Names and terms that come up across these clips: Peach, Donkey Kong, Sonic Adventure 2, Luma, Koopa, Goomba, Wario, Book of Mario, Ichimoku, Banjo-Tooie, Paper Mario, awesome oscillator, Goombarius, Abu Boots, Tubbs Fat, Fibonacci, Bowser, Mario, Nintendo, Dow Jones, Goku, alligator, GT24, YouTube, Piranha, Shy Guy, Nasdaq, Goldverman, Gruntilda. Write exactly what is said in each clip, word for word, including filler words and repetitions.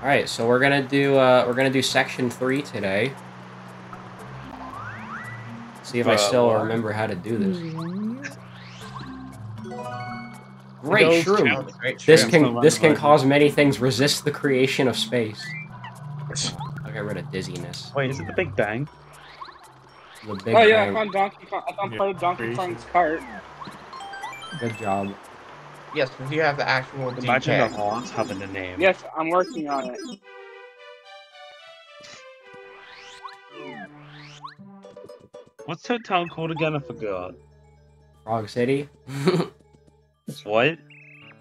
All right, so we're gonna do uh, we're gonna do section three today. See if uh, I still well. remember how to do this. Great shroom. Great shroom. This can this can cause many things. Resist the creation of space. I got rid of dizziness. Wait, is it the Big Bang? The Big oh yeah, Bang. I found Donkey Kong. I found part of Donkey Kong's cart. Good job. Yes, but you have the actual. Imagine the horns having a name. Yes, I'm working on it. What's that town called again? I forgot. Frog City? What?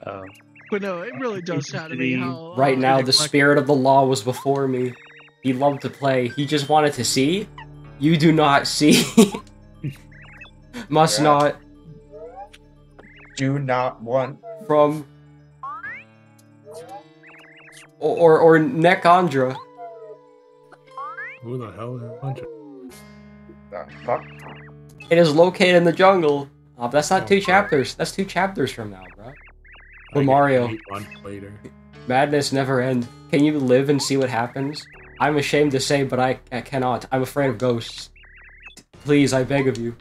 Oh. But no, it really does sound to me how... Right now, the spirit of the law was before me. He loved to play. He just wanted to see. You do not see. Must yeah. not. Do not want. From. Or, or, or Necandra. Who the hell is Necandra? Fuck. It is located in the jungle. Oh, that's not oh, two chapters. That's two chapters from now, bro. For Mario. Later. Madness never ends. Can you live and see what happens? I'm ashamed to say, but I, I cannot. I'm afraid of ghosts. Please, I beg of you.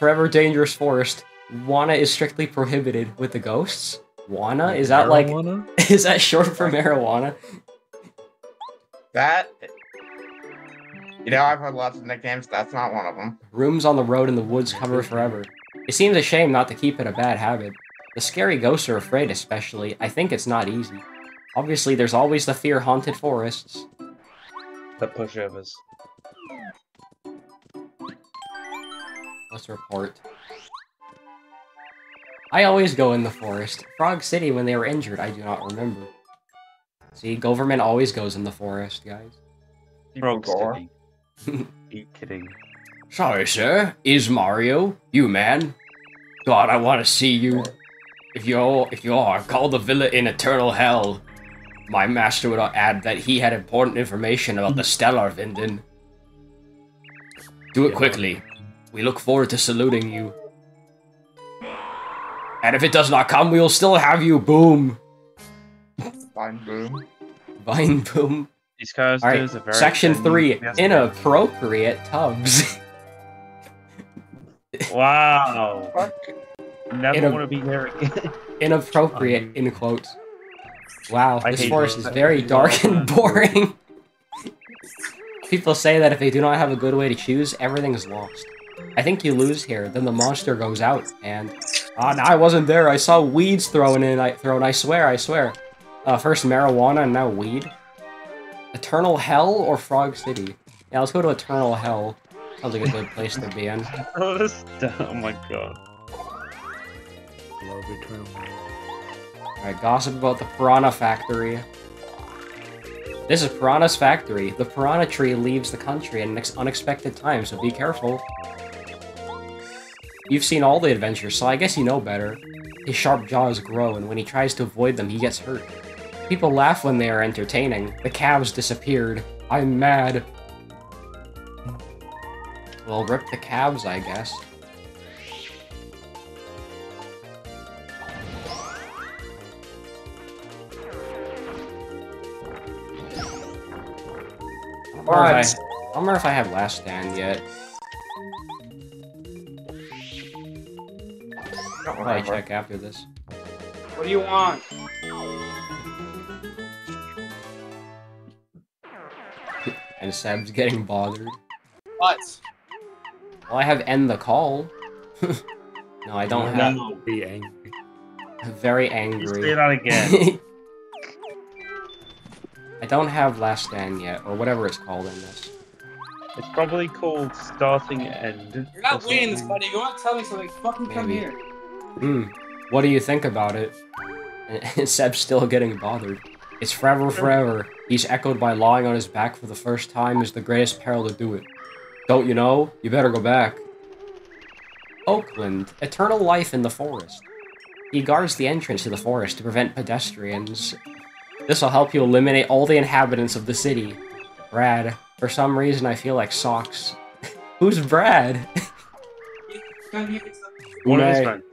Forever dangerous forest. Wana is strictly prohibited with the ghosts. Wana? Is that like... Is that short for marijuana? That... You know, I've heard lots of nicknames, that's not one of them. Rooms on the road in the woods cover forever. It seems a shame not to keep it a bad habit. The scary ghosts are afraid, especially. I think it's not easy. Obviously, there's always the fear-haunted forests. The pushovers. Let's report. I always go in the forest. Frog City, when they were injured, I do not remember. See, Goldverman always goes in the forest, guys. Frog City. Be kidding. Sorry, sir. Is Mario you, man? God, I want to see you. If you're, if you are, call the villa in eternal hell. My master would add that he had important information about the Stellar Vinden. Do it quickly. We look forward to saluting you. And if it does not come, we will still have you. Boom. Vine boom. Vine boom. These guys, all right. Are very section three, inappropriate tubs. Wow. Never Inap want to be there again. Inappropriate, in quotes. Wow, I this forest is very dark and boring. People say that if they do not have a good way to choose, everything is lost. I think you lose here, then the monster goes out, and... Ah, oh, no, I wasn't there, I saw weeds thrown in, I, thrown, I swear, I swear. Uh, first marijuana, and now weed. Eternal Hell or Frog City? Yeah, let's go to Eternal Hell. Sounds like a good place to be in. Oh, this, oh my god. I love Eternal Hell. Alright, gossip about the Piranha Factory. This is Piranha's factory. The Piranha tree leaves the country at an unexpected time, so be careful. You've seen all the adventures, so I guess you know better. His sharp jaws grow, and when he tries to avoid them, he gets hurt. People laugh when they are entertaining. The calves disappeared. I'm mad. Well, rip the calves, I guess. Or I, I don't remember if I have Last Stand yet. I'll probably check after this. What do you want? And Seb's getting bothered. What? Well, I have end the call. No, I don't have... No, be angry. Very angry. Just say that again. I don't have Last Stand yet, or whatever it's called in this. It's probably called Starting End. You're not waiting this, buddy. You want to tell me something, fucking maybe. Come here. Hmm. What do you think about it? And Seb's still getting bothered. It's forever, forever. He's echoed by lying on his back for the first time is the greatest peril to do it. Don't you know? You better go back. Oakland. Eternal life in the forest. He guards the entrance to the forest to prevent pedestrians. This will help you eliminate all the inhabitants of the city. Brad. For some reason, I feel like socks. Who's Brad? One of his friends.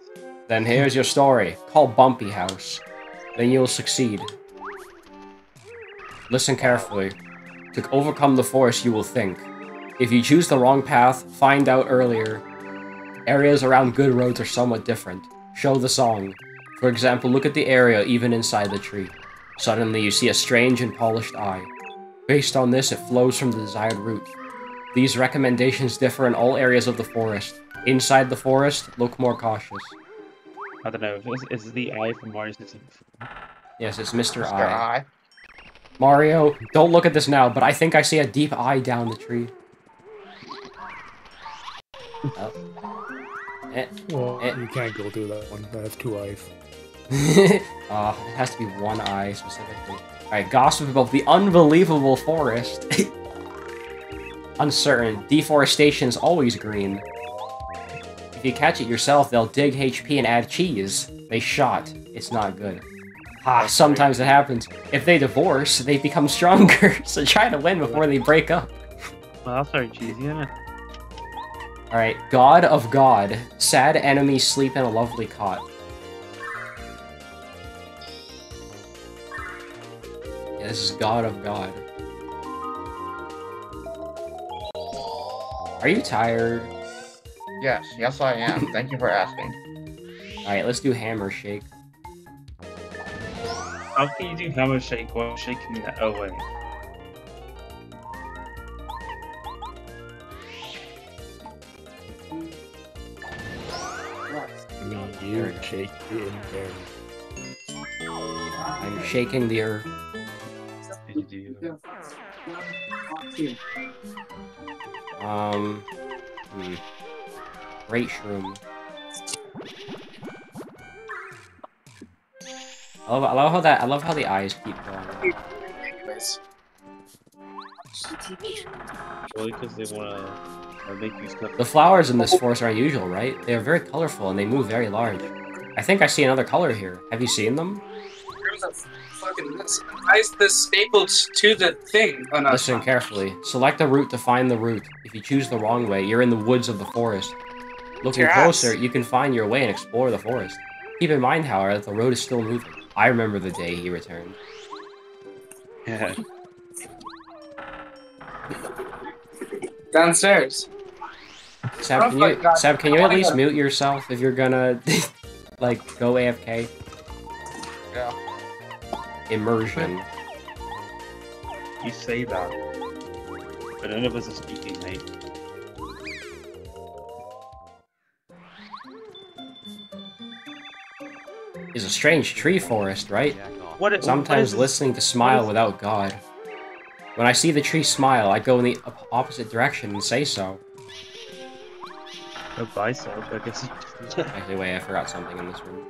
Then here's your story. Call Bumpy House. Then you'll succeed. Listen carefully. To overcome the forest, you will think. If you choose the wrong path, find out earlier. Areas around good roads are somewhat different. Show the song. For example, look at the area even inside the tree. Suddenly, you see a strange and polished eye. Based on this, it flows from the desired route. These recommendations differ in all areas of the forest. Inside the forest, look more cautious. I don't know, is, is the eye from Mario sixty-four? Yes, it's Mister Eye. Mario, don't look at this now, but I think I see a deep eye down the tree. Oh. Eh, well, eh. You can't go through that one. I have two eyes. uh, it has to be one eye, specifically. Alright, gossip about the unbelievable forest. Uncertain. Deforestation's always green. If you catch it yourself, they'll dig H P and add cheese. They shot. It's not good. Ah, sometimes it happens. If they divorce, they become stronger, so try to win before they break up. Well, that's very cheesy, isn't it? Alright, God of God. Sad enemies sleep in a lovely cot. Yeah, this is God of God. Are you tired? Yes, yes I am. Thank you for asking. Alright, let's do Hammer Shake. How can you do Hammer Shake while shaking that away? What? You're shaking the earth. I'm shaking the earth. What did you do? Um... Hmm. Great shroom. I love, I love how that. I love how the eyes keep going. Really, because they want to make you stuff. The flowers in this forest are unusual, right? They are very colorful and they move very large. I think I see another color here. Have you seen them? Why is this stapled to the thing? Oh, no. Listen carefully. Select a route to find the route. If you choose the wrong way, you're in the woods of the forest. Looking closer, you can find your way and explore the forest. Keep in mind, however, that the road is still moving. I remember the day he returned. Yeah. Downstairs. Sab, can you, Sab, can you at least mute yourself if you're gonna, like, go A F K? Yeah. Immersion. You say that, but none of us are speaking, mate. Is a strange tree forest, right? What is, Sometimes what is listening to smile without God. When I see the tree smile, I go in the opposite direction and say so. Goodbye, so, I guess. Actually, wait, I forgot something in this room.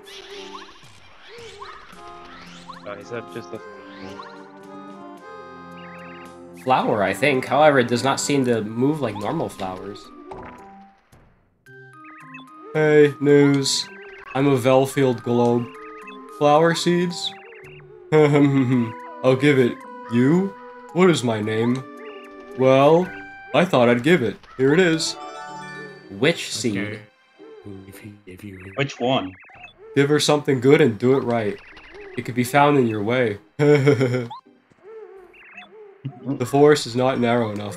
Oh, is that just a flower, I think. However, it does not seem to move like normal flowers. Hey, news. I'm a Velfield globe. Flower seeds? I'll give it. You? What is my name? Well, I thought I'd give it. Here it is. Witch seed. Okay. Which one? Give her something good and do it right. It could be found in your way. The forest is not narrow enough.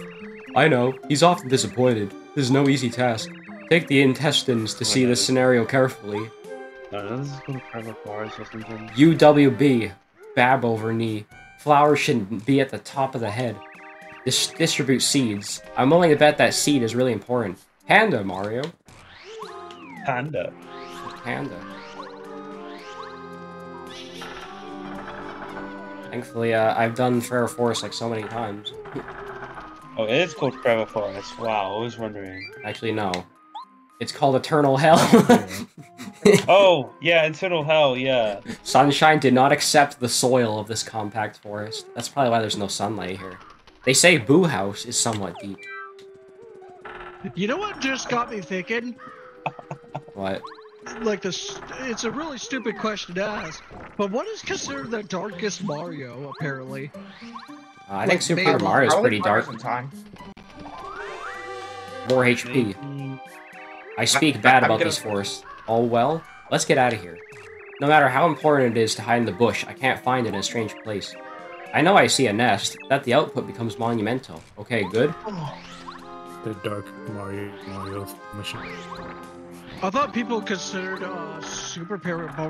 I know. He's often disappointed. This is no easy task. Take the intestines to oh, see this is. scenario carefully. No, this is called private forest or something. U W B. Bab over knee. Flowers shouldn't be at the top of the head. Dis distribute seeds. I'm willing to bet that seed is really important. Panda, Mario. Panda. Panda. Thankfully, uh, I've done Forever Forest like so many times. Oh, it is called Forever Forest. Wow, I was wondering. Actually, no. It's called Eternal Hell. Oh, yeah, Eternal Hell, yeah. Sunshine did not accept the soil of this compact forest. That's probably why there's no sunlight here. They say Boo House is somewhat deep. You know what just got me thinking? What? Like, this, it's a really stupid question to ask, but what is considered the darkest Mario, apparently? Uh, I like, think Super Mario is pretty dark. Time. More H P. I speak I, bad I, about gonna... these forests. All well, let's get out of here. No matter how important it is to hide in the bush, I can't find it in a strange place. I know I see a nest. That the output becomes monumental. Okay, good. The Dark Mario Mario mission. I thought people considered uh, Super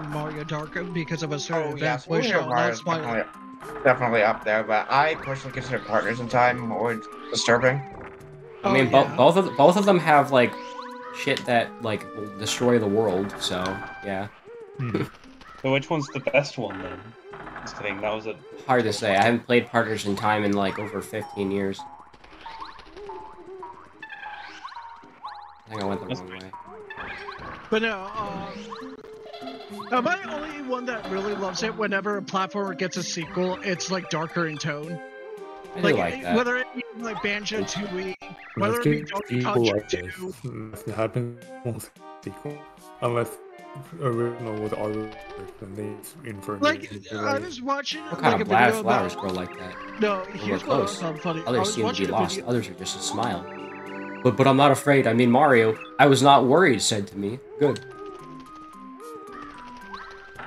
Mario Dark because of a certain oh, yeah, Super show. That's definitely, definitely up there, but I personally consider Partners in Time more disturbing. I oh, mean, yeah. bo both of th both of them have like shit that like will destroy the world. So yeah. Hmm. So which one's the best one then? Just kidding. That was a hard to say. I haven't played Partners in Time in like over fifteen years. I think I went the That's wrong great. way. But no, um, am I the only one that really loves it? Whenever a platformer gets a sequel, it's like darker in tone. I like, like that. Whether it be like Banjo-Tooie, whether it be Donkey Kong like two. Nothing happens with sequel unless original was already then they infer. Like I was watching what kind like, of a video flowers about... grow like that. No, here's what funny. Others seem to be lost. Video. Others are just a smile. But but I'm not afraid. I mean Mario. I was not worried. Said to me, good.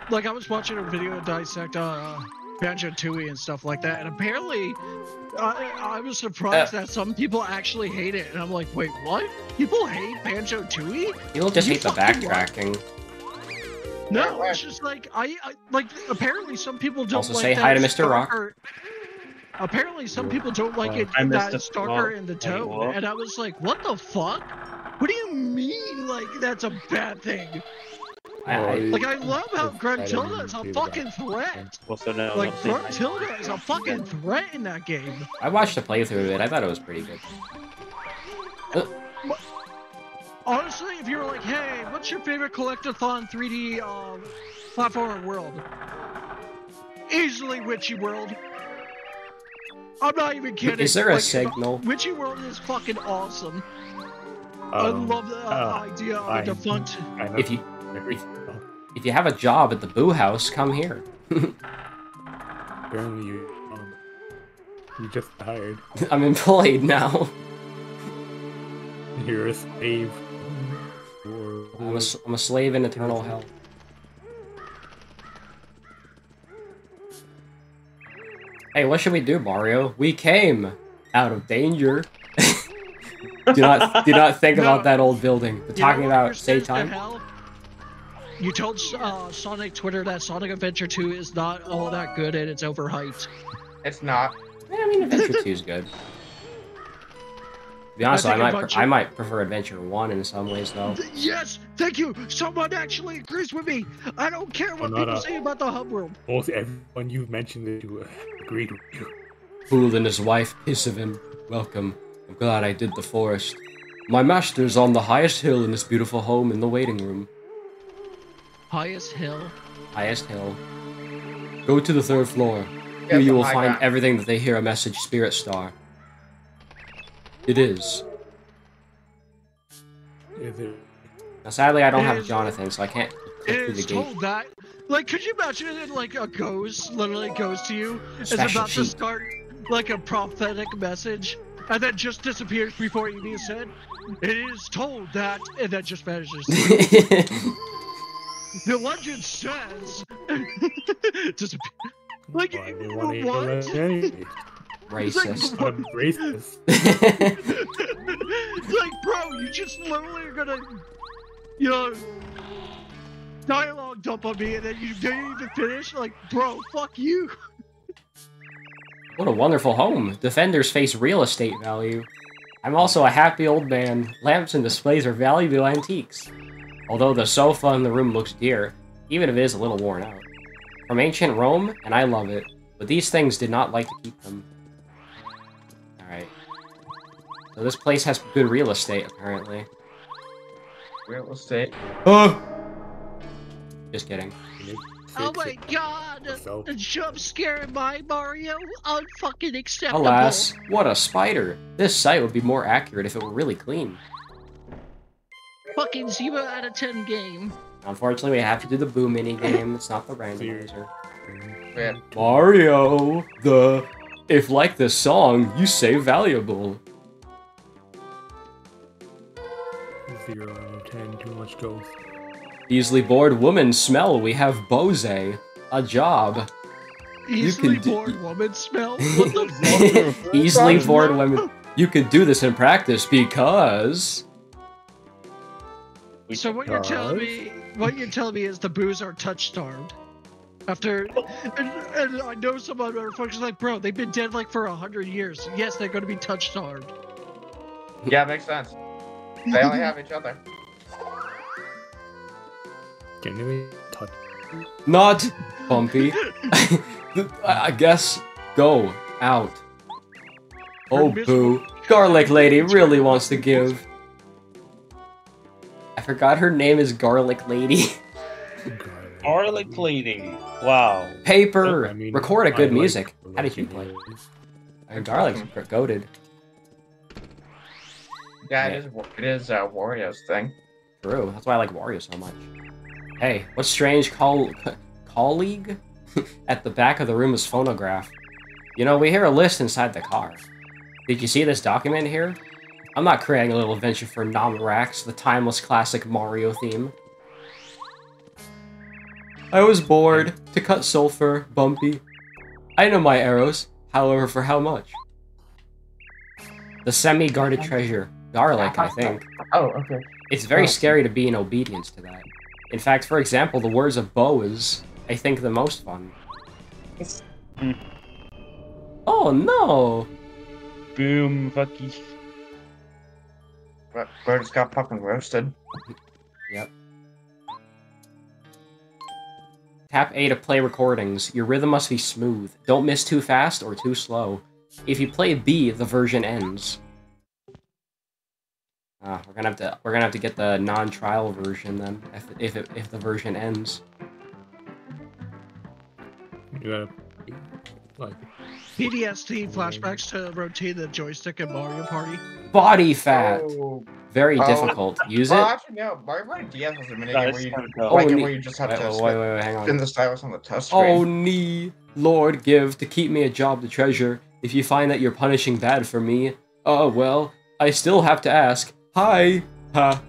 Like I was watching a video dissect uh, Banjo-Tooie and stuff like that, and apparently, I, I was surprised uh, that some people actually hate it. And I'm like, wait, what? People hate Banjo-Tooie? People just hate the backtracking. What? No, it's just like I, I like. Apparently, some people don't also like say that hi to Mister Rock. Apparently, some people don't like it uh, that it's darker in the tone, and I was like, what the fuck? What do you mean, like, that's a bad thing? I, like, I love how Gruntilda is a fucking threat. Also, no, like, Gruntilda is a fucking threat in that game. I watched a playthrough of it. I thought it was pretty good. Uh, Honestly, if you were like, hey, what's your favorite collectathon three D um, platformer world? Easily Witchy World. I'm not even kidding. Is there a like, signal? Witchy World is fucking awesome. Um, I love the uh, uh, idea of I, a defunct. I if you if you have a job at the Boo House, come here. Apparently, you um, you just hired. I'm employed now. You're a slave. I'm a, I'm a slave in eternal hell. Hey, what should we do, Mario? We came out of danger. do not do not think no, about that old building. But talking about save time. You told uh, Sonic Twitter that Sonic Adventure two is not all that good and it's overhyped. It's not. Yeah, I mean, Adventure two is good. To be honest, I, I might pre I might prefer Adventure one in some ways though. Yes, thank you. Someone actually agrees with me. I don't care what people a... say about the hub world. Almost everyone you've mentioned it to. Uh... Agreed with you. Fool and his wife, piss of him. Welcome. I'm glad I did the forest. My master's on the highest hill in this beautiful home in the waiting room. Highest hill? Highest hill. Go to the third floor. Here you will find ground. everything that they hear a message, Spirit Star. It is. Is it? Now, sadly, I don't it have is. Jonathan, so I can't click through the gate. That Like, could you imagine it, like, a ghost literally goes to you, is about to start, like, a prophetic message, and then just disappears before you even said, it is told that, and then just vanishes. The legend says, disappear. Like, Why you know what? Racist. Like, racist. It's like, bro, you just literally are gonna, you know... dialogue dump on me and then you didn't even finish? Like, bro, fuck you! What a wonderful home. Defenders face real estate value. I'm also a happy old man. Lamps and displays are valuable antiques. Although the sofa in the room looks dear, even if it is a little worn out. From ancient Rome, and I love it, but these things did not like to keep them. Alright. So this place has good real estate, apparently. Real estate? Oh! Just kidding. Oh my god! So. A jump scare in my Mario? Unfucking acceptable. Alas, what a spider. This site would be more accurate if it were really clean. Fucking zero out of ten game. Unfortunately, we have to do the Boo mini game. It's not the randomizer. Yeah. Mario, the... If like this song, you say valuable. zero out of ten, too much ghost. Easily bored woman smell, we have Bose. A job. Easily bored woman smell? What the fuck? Easily bored women. You can do this in practice because. So what you're telling me, what you're telling me is the Boos are touch starved. After, and, and I know some motherfuckers like, bro, they've been dead like for a hundred years. Yes, they're gonna be touch starved. Yeah, makes sense. They only have each other. Can we touch? Not bumpy. I guess go out. Oh, Boo. Garlic Lady really wants to give. I forgot her name is Garlic Lady. Garlic Lady. Wow. Paper. I mean, record a good music. How did you play? Garlic's goated. Yeah, it is. It is uh, Wario's thing. True. That's why I like Wario so much. Hey, what strange col colleague at the back of the room is phonograph. You know, we hear a list inside the car. Did you see this document here? I'm not creating a little adventure for Namorax, the timeless classic Mario theme. I was bored to cut sulfur, Bumpy. I know my arrows, however, for how much? The semi-guarded treasure. Garlic, I think. Oh, okay. It's very oh. scary to be in obedience to that. In fact, for example, the words of Bo is, I think, the most fun. It's... Mm. Oh, no! Boom, fucky. Bird just got fucking roasted. Yep. Tap A to play recordings. Your rhythm must be smooth. Don't miss too fast or too slow. If you play B, the version ends. Ah, we're gonna have to we're gonna have to get the non-trial version then, if if it, if the version ends. You gotta like P T S D flashbacks to rotate the joystick in Mario Party. Body fat, oh. very oh. difficult. Use it. Well, actually, no. Mario Party D S was a minigame where you oh, like it where you just have wait, to wait, wait, wait, hang on. spin the stylus on the touch screen. Oh nee, Lord, give to keep me a job to treasure. If you find that you're punishing bad for me, oh uh, well, I still have to ask. Hi! Ha.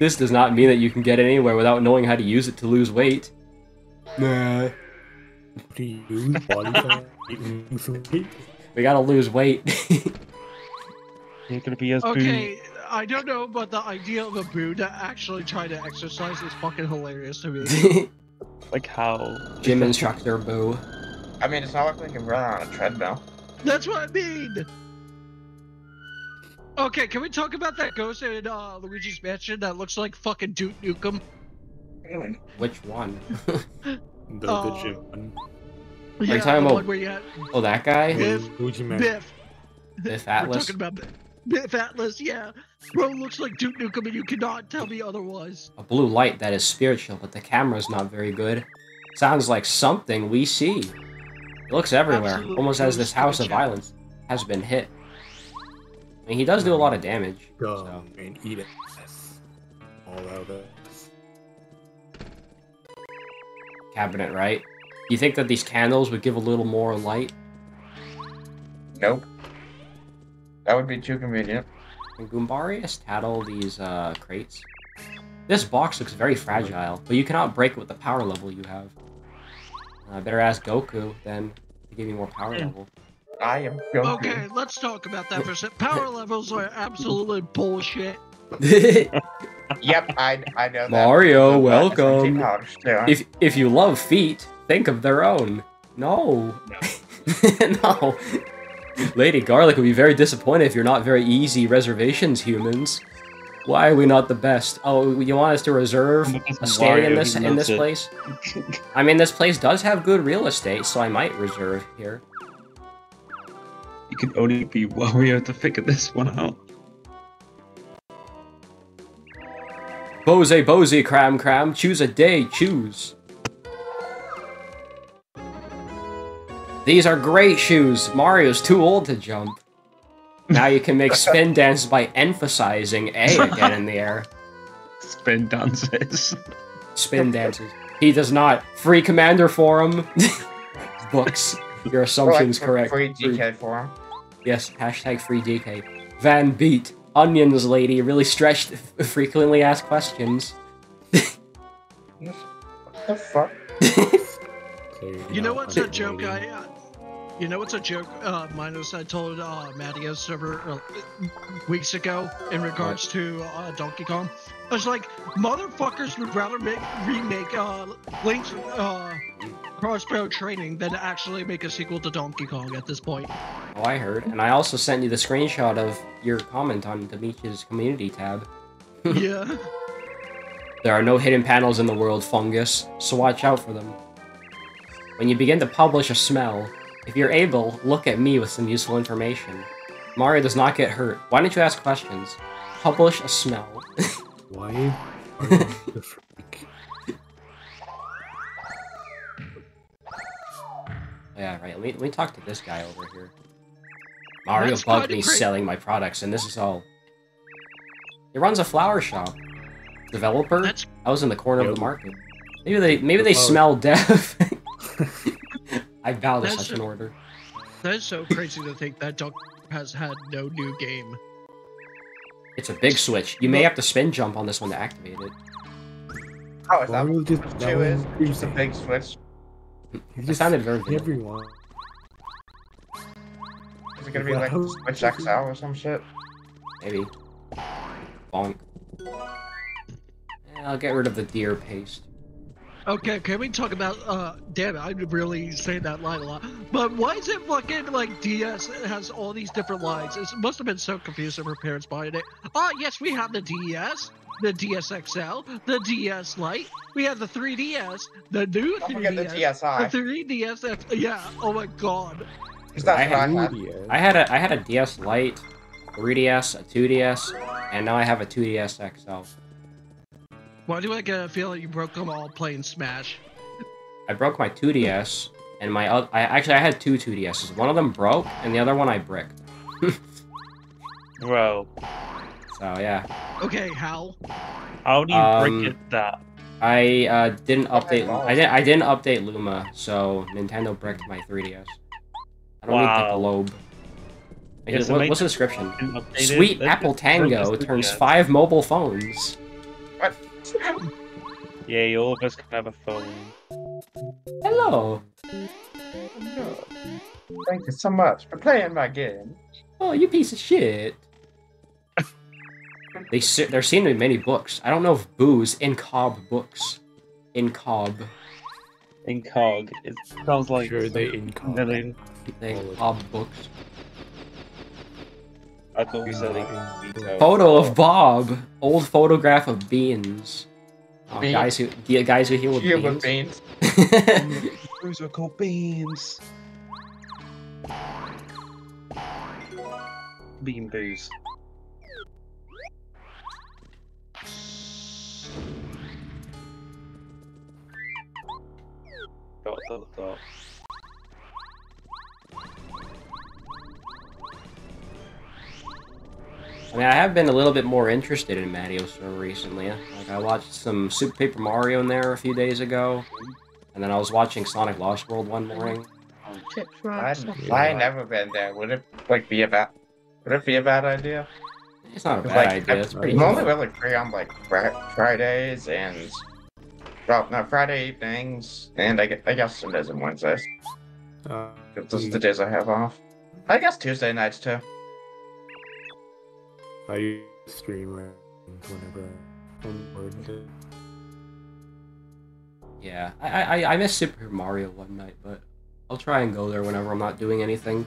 This does not mean that you can get anywhere without knowing how to use it to lose weight. Nah. We gotta lose weight. You're gonna be as okay, Boo. I don't know, but the idea of a Boo to actually try to exercise is fucking hilarious to me. Like how? Gym instructor Boo. I mean, it's not like they can run on a treadmill. That's what I mean! Okay, can we talk about that ghost in uh, Luigi's Mansion that looks like fucking Duke Nukem? Which one? the uh, the gym one. Yeah, Are you talking about... Where you at? Oh, that guy? Biff. Biff. Biff Atlas? We're talking about Biff. Biff Atlas, yeah. Bro looks like Duke Nukem and you cannot tell me otherwise. A blue light that is spiritual, but the camera's not very good. Sounds like something we see. It looks everywhere, Absolutely. almost as this house of violence has been hit. I mean, he does do a lot of damage. Go so. and eat it. All out of it. Cabinet, right? Do you think that these candles would give a little more light? Nope. That would be too convenient. Can Goombarius tattle these uh, crates? This box looks very fragile, but you cannot break it with the power level you have. I uh, better ask Goku then to give you more power yeah. level. I am joking. Okay, let's talk about that for a second. Power levels are absolutely bullshit. Yep, I, I know that. Mario, welcome. If if you love feet, think of their own. No. No. No. Lady Garlic would be very disappointed if you're not very easy reservations, humans. Why are we not the best? Oh, you want us to reserve a stay in this in this place? I mean, this place does have good real estate, so I might reserve here. It can only be Wario to figure this one out. Bose, Bose, Cram, Cram, choose a day, choose. These are great shoes. Mario's too old to jump. Now you can make spin dances by emphasizing A again in the air. Spin dances. Spin dances. He does not. Free Commander Forum. Books. Your assumption's like correct. Free D K for him. Yes, hashtag free D K. Van Beat. Onions lady really stretched frequently asked questions. What the fuck? So you, you know, know what's a joke? I, uh, you know what's a joke? Uh, minus I told uh, Mattias several uh, weeks ago in regards what? to uh, Donkey Kong. I was like, motherfuckers would rather make remake uh, Link's uh, Crossbow Training than actually make a sequel to Donkey Kong at this point. Oh, I heard, and I also sent you the screenshot of your comment on the Beach's community tab. Yeah. There are no hidden panels in the world, fungus, so watch out for them. When you begin to publish a smell, if you're able, look at me with some useful information. Mario does not get hurt. Why don't you ask questions? Publish a smell. Why are you the freak? Yeah, right. Let me, let me talk to this guy over here. Mario That's bugged me selling my products, and this is all. He runs a flower shop. Developer? That's... I was in the corner yep. of the market. Maybe they maybe they Hello. smell death. I vow to such so, an order. That is so crazy to think that Duck has had no new game. It's a big switch. You may have to spin jump on this one to activate it. Oh, is that what two is? It's a big switch. It sounded very good. Everyone. Is it gonna be like Switch X L or some shit? Maybe. Bonk. I'll get rid of the deer paste. Okay, can we talk about, uh, damn it, I really say that line a lot. But why is it fucking, like, D S has all these different lines? It must have been so confusing for parents buying it. Oh, yes, we have the D S, the D S X L, the D S Lite, we have the three D S, the new Don't three D S, forget the T S I. The three D S, that's, yeah, oh my god. Is that I, had, I, had a, I had a D S Lite, three D S, a two D S, and now I have a two D S X L. Why do I get a feeling you broke them all playing Smash? I broke my two D S, and my other- I, actually, I had two 2DS's. One of them broke, and the other one I bricked. Bro. So, yeah. Okay, how? How do you um, brick it that? I, uh, didn't update- I, I, didn't, I didn't update Luma, so Nintendo bricked my three D S. I don't wow. need the globe. Because, what, what's the description? Sweet Apple Tango turns five mobile phones. What? Yeah, you all of us can have a phone. Hello! Hello. Thank you so much for playing my game. Oh, you piece of shit. they se there seem to be many books. I don't know if Boo's in Cobb books. In Cobb. In Cog. It sounds like sure they in Cobb. They in Cobb books. I thought we said uh, photo of Bob. Old photograph of beans. Oh, beans. Guys who yeah, guys who heal with Heal beans. beans. Those were called beans. Bean booze. Dot dot dot. I mean, I have been a little bit more interested in Mario server recently. Like, I watched some Super Paper Mario in there a few days ago, and then I was watching Sonic Lost World one morning. I've yeah. never been there. Would it like be a bad? Would it be a bad idea? It's not a bad like, idea. It's pretty. I'm only really free on like Fridays and well, no Friday evenings, and I guess, I guess Sundays and Wednesdays. Uh, Those are the days I have off. I guess Tuesday nights too. I use streamer whenever I'm bored. Yeah, I, I I miss Super Mario one night, but I'll try and go there whenever I'm not doing anything.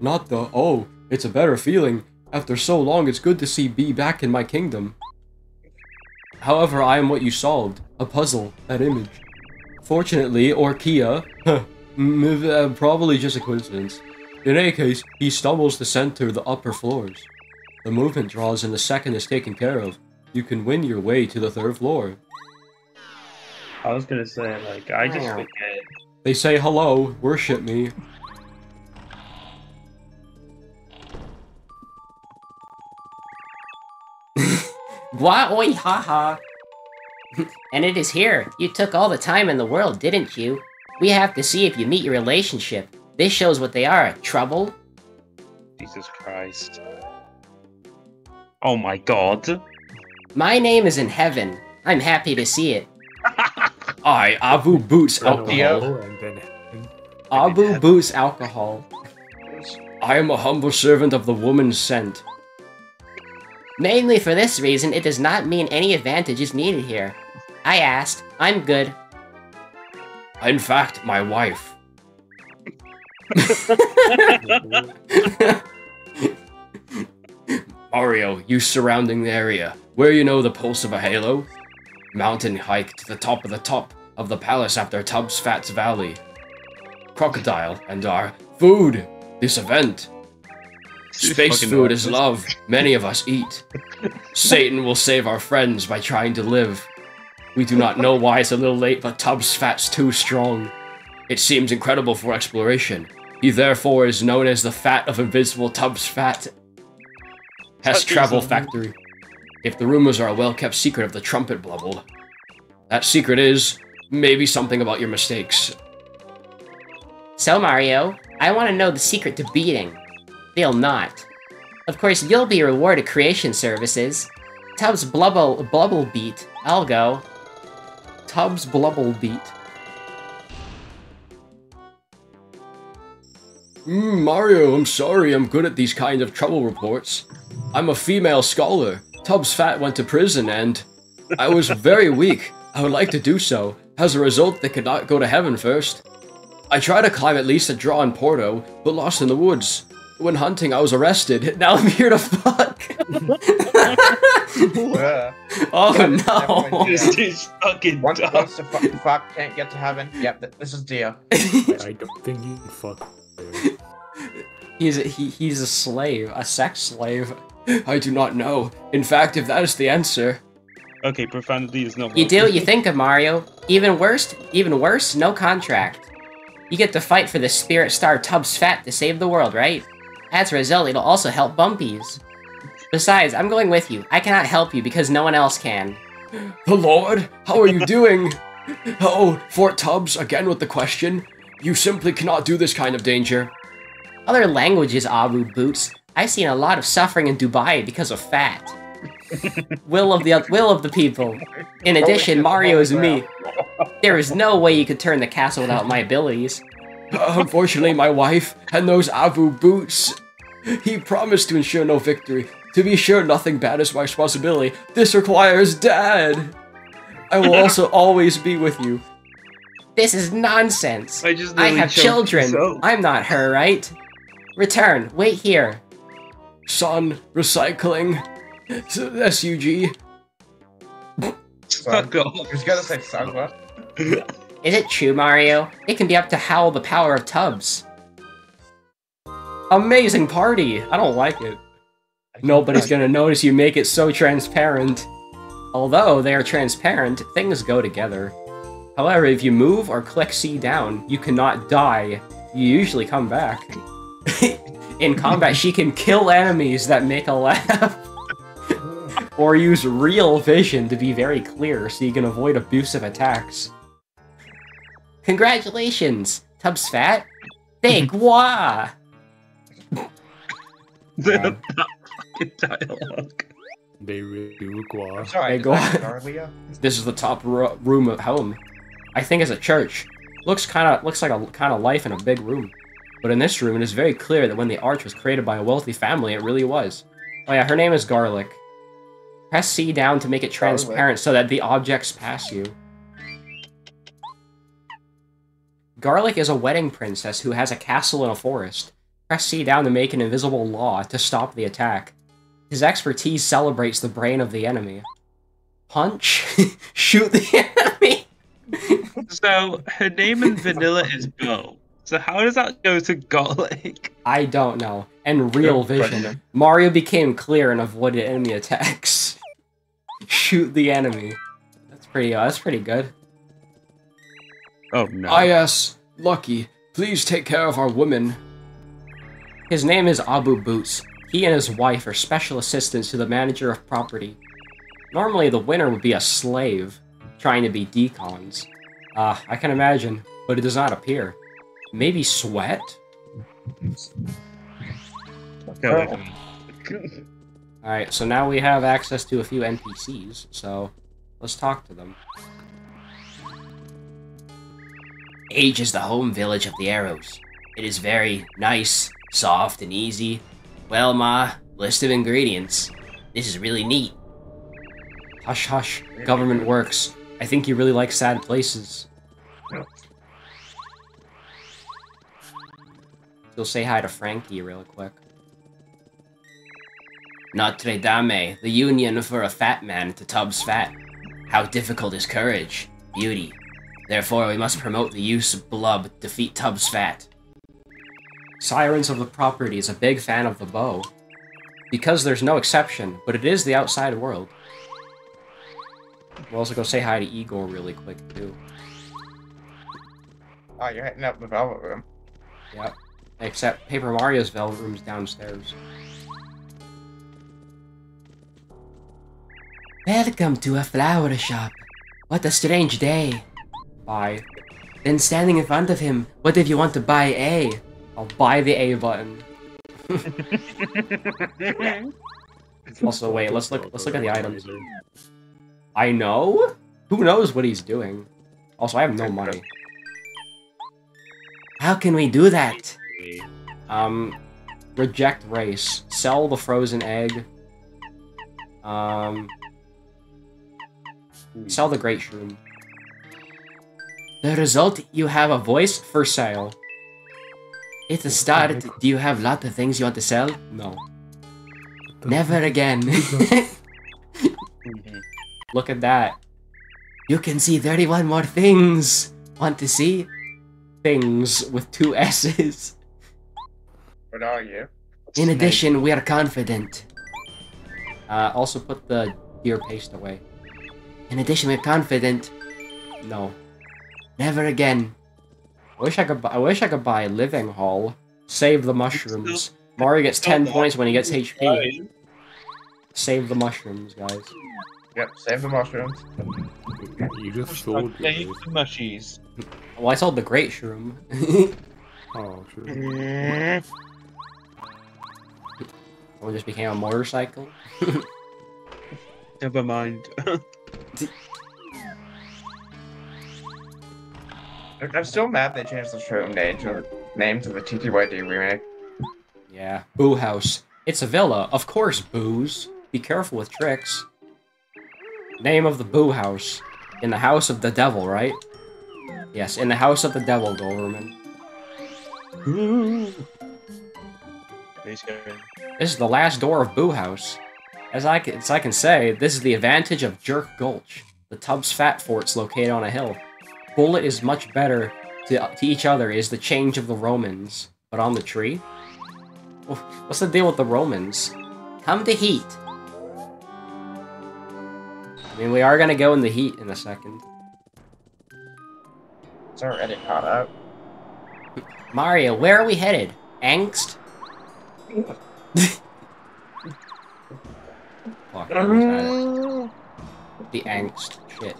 Not the oh, it's a better feeling. After so long, it's good to see B back in my kingdom. However, I am what you solved, a puzzle, that image. Fortunately, or Kia, probably just a coincidence. In any case, he stumbles to center the upper floors. The movement draws and the second is taken care of. You can win your way to the third floor. I was gonna say, like, I just forget. They say hello, worship me. Gwa oi haha. And it is here. You took all the time in the world, didn't you? We have to see if you meet your relationship. This shows what they are, trouble. Jesus Christ. Oh my god. My name is in heaven. I'm happy to see it. I, Abu Boots, alcohol. Abu Boots alcohol. I am a humble servant of the woman's scent. Mainly for this reason, it does not mean any advantage is needed here. I asked. I'm good. In fact, my wife. Mario, you surrounding the area, where you know the pulse of a halo? Mountain hike to the top of the top of the palace after Tubbs Fat's Valley. Crocodile and our food, this event. Space food is love, many of us eat. Satan will save our friends by trying to live. We do not know why it's a little late, but Tubbs Fat's too strong. It seems incredible for exploration. He therefore is known as the Fat of Invincible Tubbs Fat. Hess Travel Factory. If the rumors are a well-kept secret of the trumpet blubble, that secret is maybe something about your mistakes. So Mario, I want to know the secret to beating. They'll not. Of course, you'll be rewarded creation services. Tubbs Blubble Blubble Beat. I'll go. Tubbs Blubble Beat. Mm, Mario, I'm sorry I'm good at these kind of trouble reports. I'm a female scholar. Tubbs Fat went to prison and I was very weak. I would like to do so. As a result, they could not go to heaven first. I tried to climb at least a draw in Porto, but lost in the woods. When hunting, I was arrested. Now I'm here to fuck. Yeah. Oh yeah, no! This is fucking Once dumb. Once the fucking fuck can't get to heaven. Yep, this is deal. I don't think you can fuck. He's a, he, he's a slave, a sex slave. I do not know. In fact, if that is the answer... Okay, profanity is no... You do what you think of, Mario. Even worse, even worse, no contract. You get to fight for the spirit star Tubbs Fat to save the world, right? As a result, it'll also help Bumpies. Besides, I'm going with you. I cannot help you because no one else can. The Lord, how are you doing? Oh, Fort Tubbs, again with the question. You simply cannot do this kind of danger. Other languages, Abu Boots. I've seen a lot of suffering in Dubai because of fat. Will of the will of the people. In addition, Mario is me. There is no way you could turn the castle without my abilities. Uh, unfortunately, my wife and those Abu Boots. He promised to ensure no victory. To be sure, nothing bad is my responsibility. This requires Dad. I will also always be with you. This is nonsense. I, just I have children. I'm not her, right? Return. Wait here. Son, recycling. S U G. Fuck off. He's gotta say son, what? Is it true, Mario? It can be up to howl the power of Tubbs. Amazing party. I don't like it. Nobody's gonna notice you make it so transparent. Although they are transparent, things go together. However, if you move or click C down, you cannot die. You usually come back. In combat, she can kill enemies that make a laugh. Or use real vision to be very clear so you can avoid abusive attacks. Congratulations, Tubbs Fat! They gua! The fucking dialogue. They really do gua. Sorry, they gua. This is the top ro room of home. I think it's a church. Looks kind of looks like a kind of life in a big room. But in this room, it is very clear that when the arch was created by a wealthy family, it really was. Oh yeah, her name is Garlic. Press C down to make it transparent so that the objects pass you. Garlic is a wedding princess who has a castle in a forest. Press C down to make an invisible law to stop the attack. His expertise celebrates the brain of the enemy. Punch? Shoot the enemy? So, her name in vanilla is Boo. So how does that go to Garlic? I don't know. And real vision. Mario became clear and avoided enemy attacks. Shoot the enemy. That's pretty uh, that's pretty good. Oh no. I S Lucky, please take care of our women. His name is Abu Boots. He and his wife are special assistants to the manager of property. Normally the winner would be a slave trying to be decons. Uh, I can imagine, but it does not appear. Maybe sweat? No. Alright, so now we have access to a few N P Cs, so let's talk to them. ages the home village of the arrows. It is very nice, soft, and easy. Well, ma, list of ingredients. This is really neat. Hush hush, government works. I think you really like sad places. You'll say hi to Frankie real quick. Notre Dame, the union for a fat man to Tubbs Fat. How difficult is courage, beauty. Therefore, we must promote the use of blub, defeat Tubbs Fat. Sirens of the Property is a big fan of the bow. Because there's no exception, but it is the outside world. We'll also go say hi to Igor really quick, too. Oh, you're hitting up the Velvet Room. Yep. Except Paper Mario's Velvet Room's downstairs. Welcome to a flower shop. What a strange day. Bye. Then standing in front of him, what if you want to buy A? I'll buy the A button. Also, wait. Let's look. Let's look at the items. I know. Who knows what he's doing? Also, I have no money. How can we do that? Um, reject race. Sell the frozen egg. Um, sell the great shroom. The result, you have a voice for sale. It's a start. Do you have a lot of things you want to sell? No. Never again. Look at that. You can see thirty-one more things. Want to see? Things with two S's. What are you? What's In addition, name? We are confident. Uh, also put the deer paste away. In addition, we're confident. No. Never again. I wish I could. I wish I could buy Living Hall. Save the mushrooms. Mario gets ten points when he gets H P. Save the mushrooms, guys. Yep, save the mushrooms. You just sold the mushies. Well, I sold the great shroom. Oh, true. Someone just became a motorcycle. Never mind. I'm still mad they changed the shroom name to, name to the T T Y D remake. Yeah. Boo House. It's a villa. Of course, Boos. Be careful with tricks. Name of the Boo House. In the house of the devil, right? Yes, in the house of the devil, Goldverman. This is the last door of Boo House. As I can, as I can say, this is the advantage of Jerk Gulch. The Tubbs Fat Fort's located on a hill. Bullet is much better to, to each other is the change of the Romans. But on the tree? What's the deal with the Romans? Come to heat! I mean, we are gonna go in the heat in a second. It's already caught up. Mario, where are we headed? Angst? Fuck, the angst shit.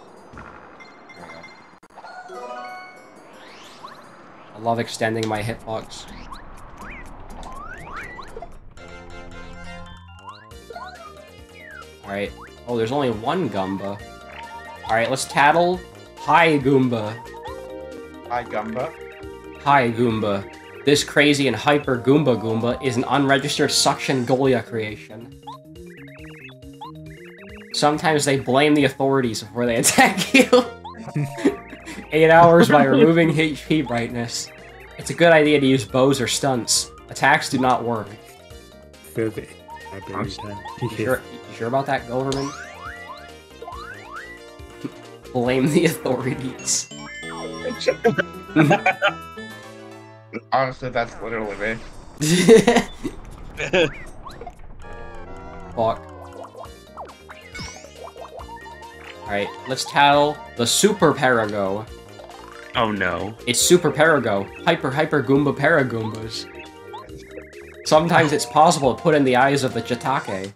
I love extending my hitbox. Alright. Oh, there's only one Goomba. Alright, let's tattle. Hi, Goomba. Hi, Goomba. Hi, Goomba. This crazy and hyper Goomba Goomba is an unregistered suction Golia creation. Sometimes they blame the authorities before they attack you. Eight hours by removing H P brightness. It's a good idea to use bows or stunts. Attacks do not work. Filthy. I'm you sure, you sure about that, Goldverman? Blame the authorities. Honestly, that's literally me. Fuck. Alright, let's tattle the Super Parago. Oh no. It's Super Parago. Hyper Hyper Goomba Paragoombas. Sometimes it's possible to put in the eyes of the Jatake.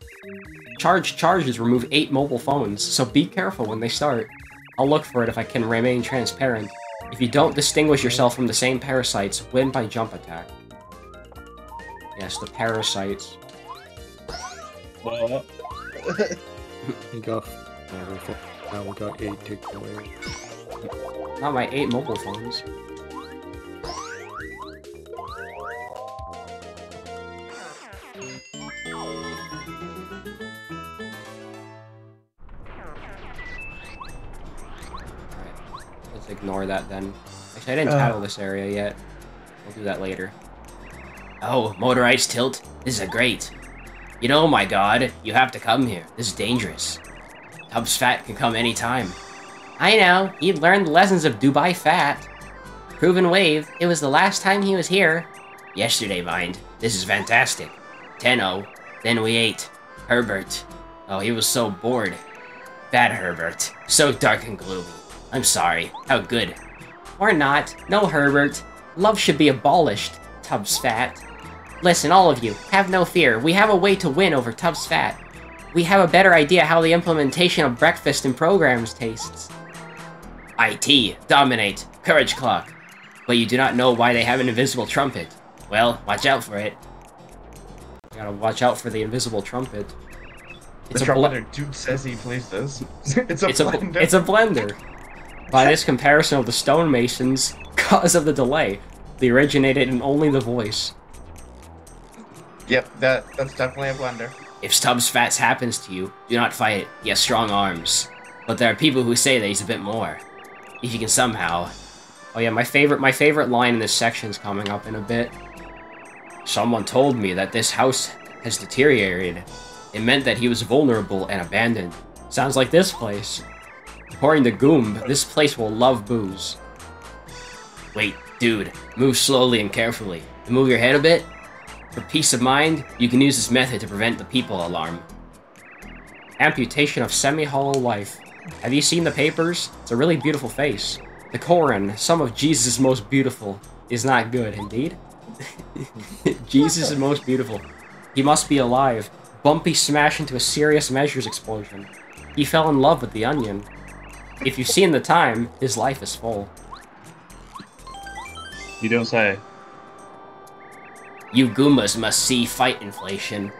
Charge charges remove eight mobile phones, so be careful when they start. I'll look for it if I can remain transparent. If you don't distinguish yourself from the same parasites, win by jump attack. Yes, the parasites. Well, you go. Now we got eight takeaways. Not my eight mobile phones. Let's ignore that then. Actually, I didn't uh. paddle this area yet. We'll do that later. Oh, motorized tilt? This is great. You know, my god, you have to come here. This is dangerous. Tubbs Fat can come anytime. I know, he learned the lessons of Dubai Fat. Proven wave, it was the last time he was here. Yesterday, mind. This is fantastic. ten oh. Then we ate. Herbert. Oh, he was so bored. Bad Herbert. So dark and gloomy. I'm sorry. How good. Or not. No Herbert. Love should be abolished, Tubbs Fat. Listen, all of you, have no fear. We have a way to win over Tubbs Fat. We have a better idea how the implementation of breakfast and programs tastes. I T. Dominate. Courage clock. But you do not know why they have an invisible trumpet. Well, watch out for it. You gotta watch out for the invisible trumpet. It's the a blender. Dude says he plays this. It's a it's blender. A, it's a blender. By this comparison of the stonemasons, cause of the delay, they originated in only the voice. Yep, that that's definitely a blender. If Tubbs Fats happens to you, do not fight it. He has strong arms. But there are people who say that he's a bit more. If you can somehow. Oh yeah, my favorite my favorite line in this section is coming up in a bit. Someone told me that this house has deteriorated. It meant that he was vulnerable and abandoned. Sounds like this place. According to Goomb, this place will love booze. Wait, dude. Move slowly and carefully. You move your head a bit? For peace of mind, you can use this method to prevent the people alarm. Amputation of semi-hollow life. Have you seen the papers? It's a really beautiful face. The Koran, some of Jesus' most beautiful, is not good, indeed. Jesus is most beautiful. He must be alive. Bumpy smash into a serious measures explosion. He fell in love with the onion. If you've seen the time, his life is full. You don't say. You Goombas must see fight inflation.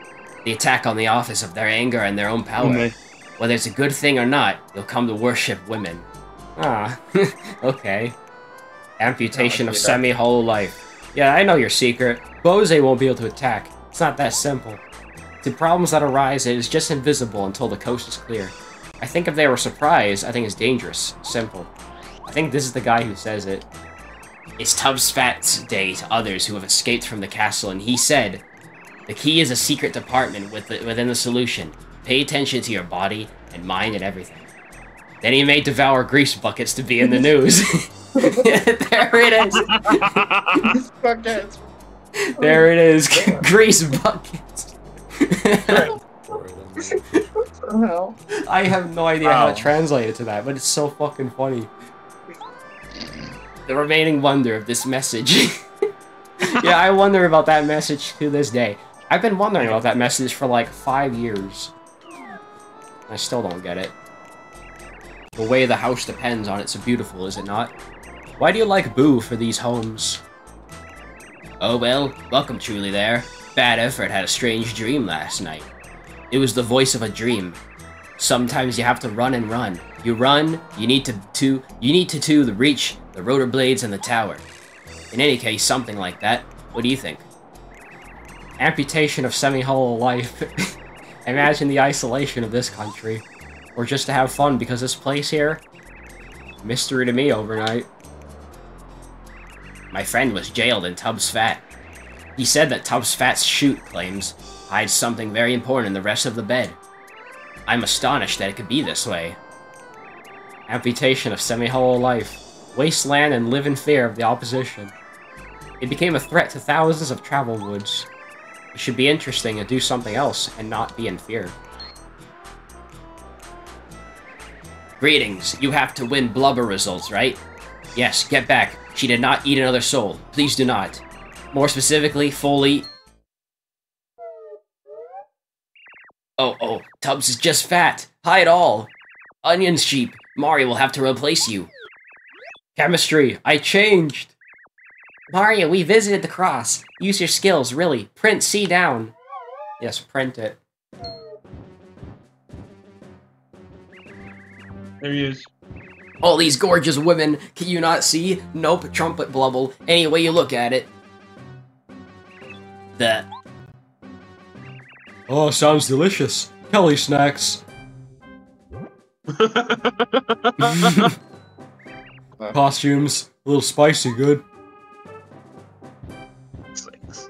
The attack on the office of their anger and their own power. Okay. Whether it's a good thing or not, you'll come to worship women. Ah, okay. Amputation of semi-hollow life. Yeah, I know your secret. Bowser won't be able to attack. It's not that simple. The problems that arise, it is just invisible until the coast is clear. I think if they were surprised, I think it's dangerous. Simple. I think this is the guy who says it. It's Tubbs Fat's day to others who have escaped from the castle, and he said, the key is a secret department with the, within the solution. Pay attention to your body and mind and everything. Then he may devour grease buckets to be in the news. There it is! Buckets. There it is! Grease buckets! I have no idea wow. how it translated to that, but it's so fucking funny. The remaining wonder of this message. Yeah, I wonder about that message to this day. I've been wondering about that message for like five years. I still don't get it. The way the house depends on it, so beautiful, is it not? Why do you like Boo for these homes? Oh well, welcome truly there. Bad effort had a strange dream last night. It was the voice of a dream. Sometimes you have to run and run. You run, you need to, to you need to to the reach, the rotor blades, and the tower. In any case, something like that. What do you think? Amputation of semi-hollow life. Imagine the isolation of this country. Or just to have fun, because this place here, mystery to me overnight. My friend was jailed in Tubbs Fat. He said that Tubbs Fat's chute claims hides something very important in the rest of the bed. I'm astonished that it could be this way. Amputation of semi-hollow life. Wasteland and live in fear of the opposition. It became a threat to thousands of travel woods. It should be interesting to do something else and not be in fear. Greetings. You have to win blubber results, right? Yes, get back. She did not eat another soul. Please do not. More specifically, fully... Oh, oh, Tubbs is just fat. Hide all. Onions, sheep. Mario will have to replace you. Chemistry. I changed. Mario, we visited the cross. Use your skills, really. Print C down. Yes, print it. There he is. All these gorgeous women, can you not see? Nope, trumpet blubble, any way you look at it. The... Oh, sounds delicious. Kelly snacks. uh, costumes. A little spicy, good. Six.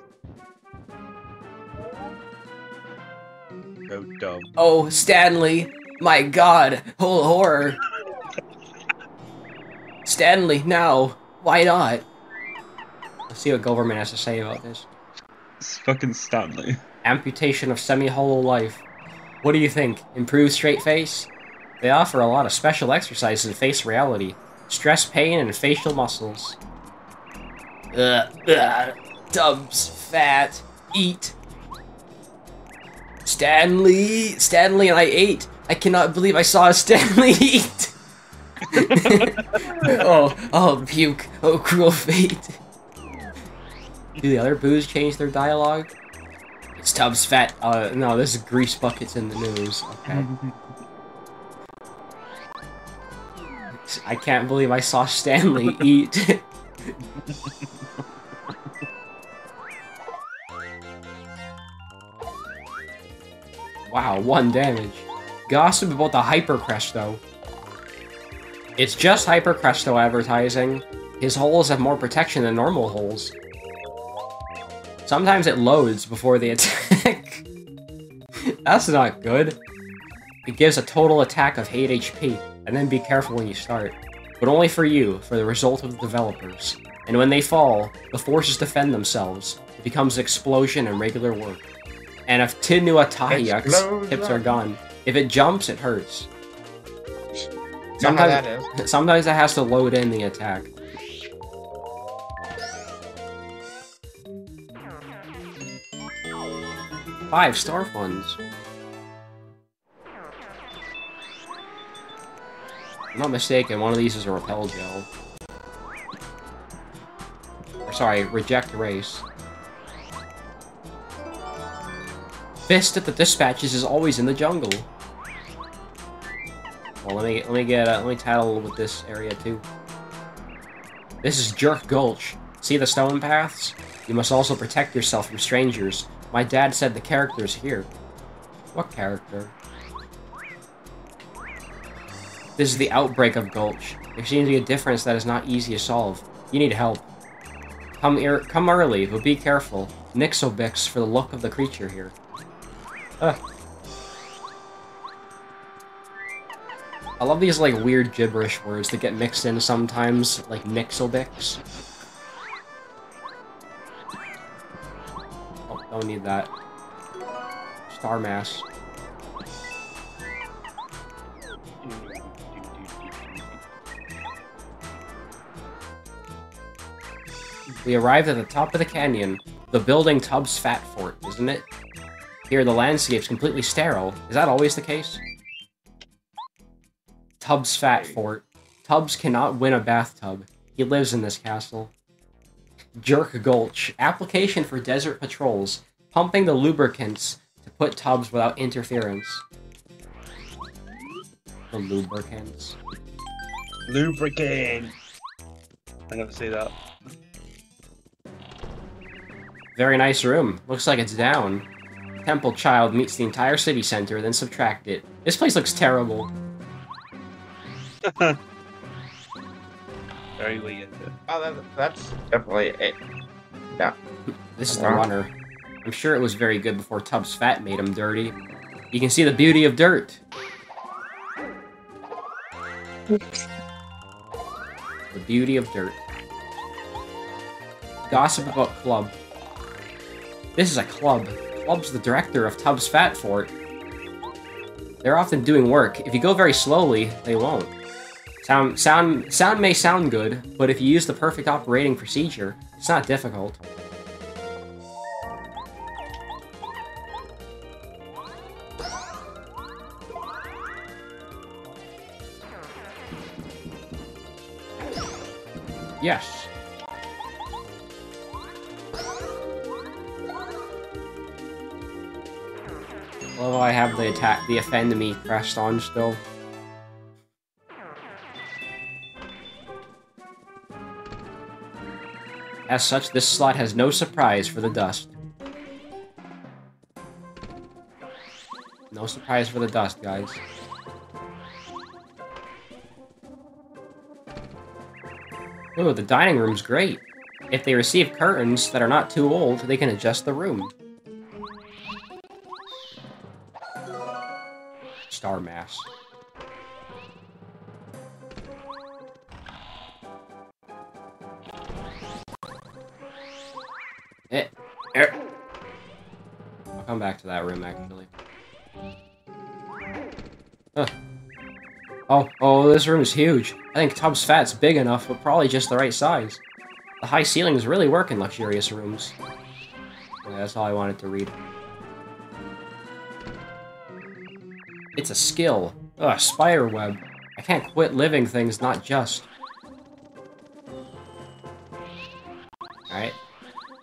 So dumb. Oh, Stanley! My God, whole horror! Stanley, now! Why not? Let's see what Goldverman has to say about this. It's fucking Stanley. Amputation of semi-hollow life. What do you think? Improved straight face? They offer a lot of special exercises in face reality. Stress, pain, and facial muscles. Ugh, ugh. Tubbs Fat. Eat. Stanley! Stanley and I ate! I cannot believe I saw Stanley eat! oh, oh, puke. Oh, cruel fate. Do the other boos change their dialogue? It's Tubbs Fat. Uh, no, this is Grease Buckets in the news. Okay. I can't believe I saw Stanley eat. Wow, one damage. Gossip about the Hyper Cresto. It's just Hyper Cresto advertising. His holes have more protection than normal holes. Sometimes it loads before the attack. That's not good. It gives a total attack of eight H P. And then be careful when you start. But only for you, for the result of the developers. And when they fall, the forces defend themselves. It becomes explosion and regular work. And if Tinua Tahiak's tips are gone, if it jumps, it hurts. Sometimes that, is. sometimes that has to load in the attack. Five star funds. I'm not mistaken, one of these is a repel gel. Or sorry, reject race. Fist at the dispatches is always in the jungle. Well, let me let me get uh, let me tattle with this area too. This is Jerk Gulch. See the stone paths? You must also protect yourself from strangers. My dad said the character's here. What character? This is the outbreak of Gulch. There seems to be a difference that is not easy to solve. You need help. Come er come early, but be careful. Nixobix for the look of the creature here. Ugh. I love these like weird gibberish words that get mixed in sometimes, like Nixobix. Oh, don't need that. Star Mass. We arrived at the top of the canyon, the building Tubbs Fat Fort, isn't it? Here, the landscape's completely sterile. Is that always the case? Tubbs Fat Fort. Tubbs cannot win a bathtub. He lives in this castle. Jerk Gulch. Application for desert patrols. Pumping the lubricants to put Tubbs without interference. The lubricants. Lubricant! I never see that. Very nice room. Looks like it's down. Temple Child meets the entire city center, then subtract it. This place looks terrible. Very weird. Oh, that, that's definitely it. Yeah. This is the runner. I'm sure it was very good before Tubbs Fat made him dirty. You can see the beauty of dirt. Oops. The beauty of dirt. Gossip about club. This is a club. Club's the director of Tubbs Fat Fort. They're often doing work. If you go very slowly, they won't. Sound, sound, sound may sound good, but if you use the perfect operating procedure, it's not difficult. Yes. Although I have the attack, the offend me crashed on still. As such, this slot has no surprise for the dust. No surprise for the dust, guys. Ooh, the dining room's great. If they receive curtains that are not too old, they can adjust the room. Star Mass. Eh, eh. I'll come back to that room, actually. Huh. Oh, oh, this room is huge. I think Tubbs Fat's big enough, but probably just the right size. The high ceilings really work in luxurious rooms. Yeah, that's all I wanted to read. It's a skill. Ugh, spider web. I can't quit living things, not just. Alright.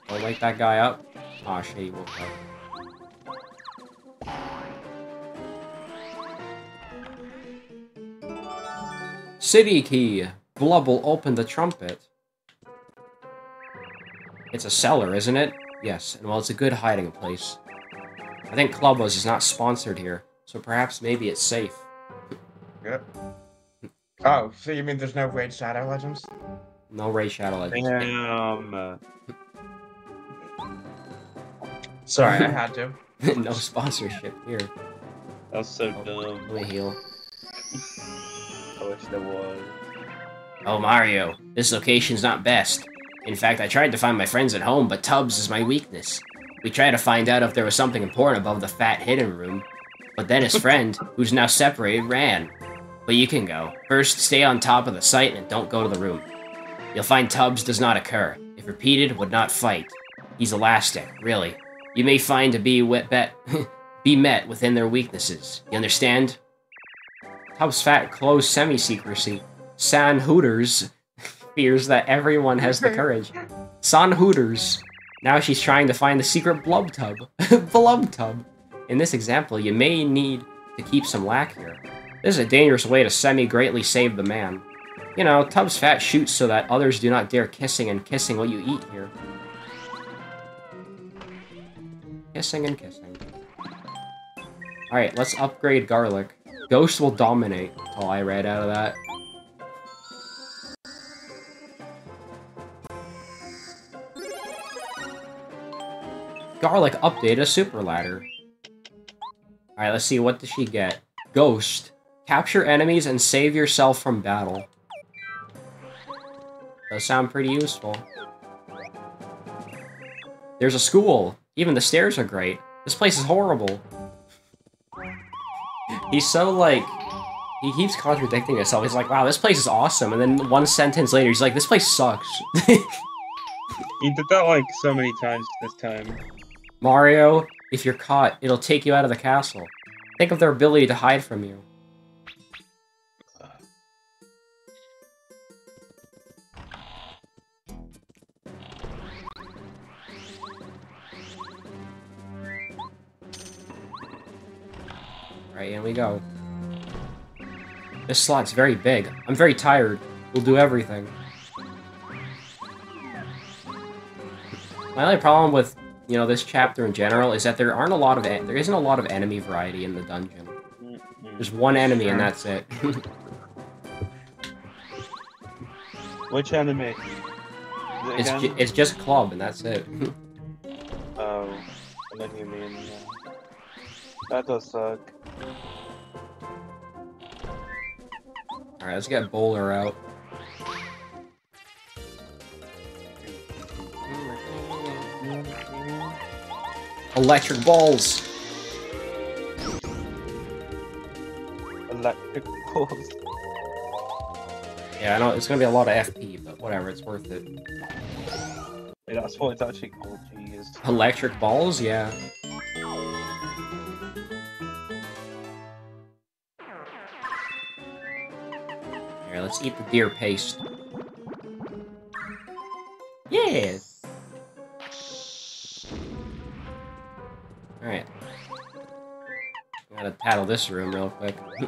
I'll wake that guy up. Aw, oh, shit, he woke up. City key! Blubble opened the trumpet. It's a cellar, isn't it? Yes, and well, it's a good hiding place. I think Clubbo's is not sponsored here, so perhaps maybe it's safe. Yep. Oh, so you mean there's no Raid Shadow Legends? No Raid Shadow Legends. Damn. Sorry, I had to. No sponsorship here. That was so oh, dumb. Let me heal. I wish there was. Oh, Mario, this location's not best. In fact, I tried to find my friends at home, but Tubbs is my weakness. We tried to find out if there was something important above the fat hidden room, but then his friend, who's now separated, ran. But you can go. First, stay on top of the site and don't go to the room. You'll find Tubbs does not occur. If repeated, would not fight. He's elastic, really. You may find to be wet bet be met within their weaknesses. You understand? Tubbs Fat closed semi-secrecy. San Hooters fears that everyone has the courage. San Hooters. Now she's trying to find the secret blub tub. Blub tub. In this example, you may need to keep some lack here. This is a dangerous way to semi-greatly save the man. You know, Tubbs Fat shoots so that others do not dare kissing and kissing what you eat here. Kissing and kissing. Alright, let's upgrade garlic. Ghost will dominate. That's all I read out of that. Garlic update a super ladder. Alright, let's see, what does she get? Ghost. Capture enemies and save yourself from battle. Does sound pretty useful. There's a school. Even the stairs are great. This place is horrible. He's so, like... He keeps contradicting himself. He's like, wow, this place is awesome. And then one sentence later, he's like, this place sucks. He did that, like, so many times this time. Mario, if you're caught, it'll take you out of the castle. Think of their ability to hide from you. Right, in we go. This slot's very big. I'm very tired. We'll do everything. My only problem with, you know, this chapter in general is that there aren't a lot of en there isn't a lot of enemy variety in the dungeon. There's one enemy and that's it. Which enemy? It's ju it's just Club and that's it. Oh, I don't hear me anymore. That does suck. All right, let's get Bowler out. Electric balls. Electric balls. Yeah, I know it's gonna be a lot of F P, but whatever, it's worth it. Wait, that's what it's actually called. Jeez. Electric balls, yeah. Here, let's eat the deer paste. Yes. Alright. Gotta paddle this room real quick. Do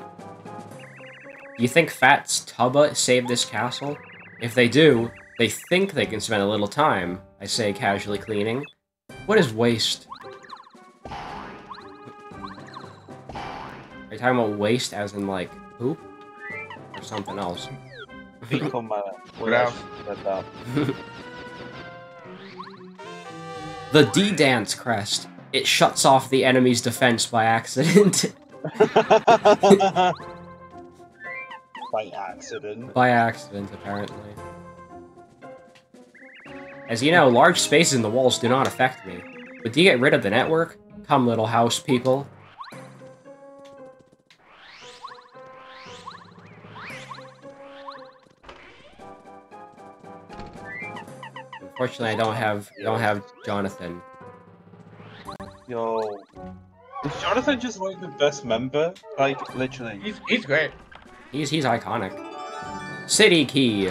you think Fat's Tubba saved this castle? If they do, they think they can spend a little time, I say casually cleaning. What is waste? Are you talking about waste as in, like, poop? Or something else? Vem com a Bravo. The D-Dance crest. It shuts off the enemy's defense by accident. By accident. By accident, apparently. As you know, large spaces in the walls do not affect me. But do you get rid of the network? Come, little house people. Unfortunately, I don't have don't have Jonathan. Yo, is Jonathan just like the best member? Like literally, he's he's great. He's he's iconic. City key.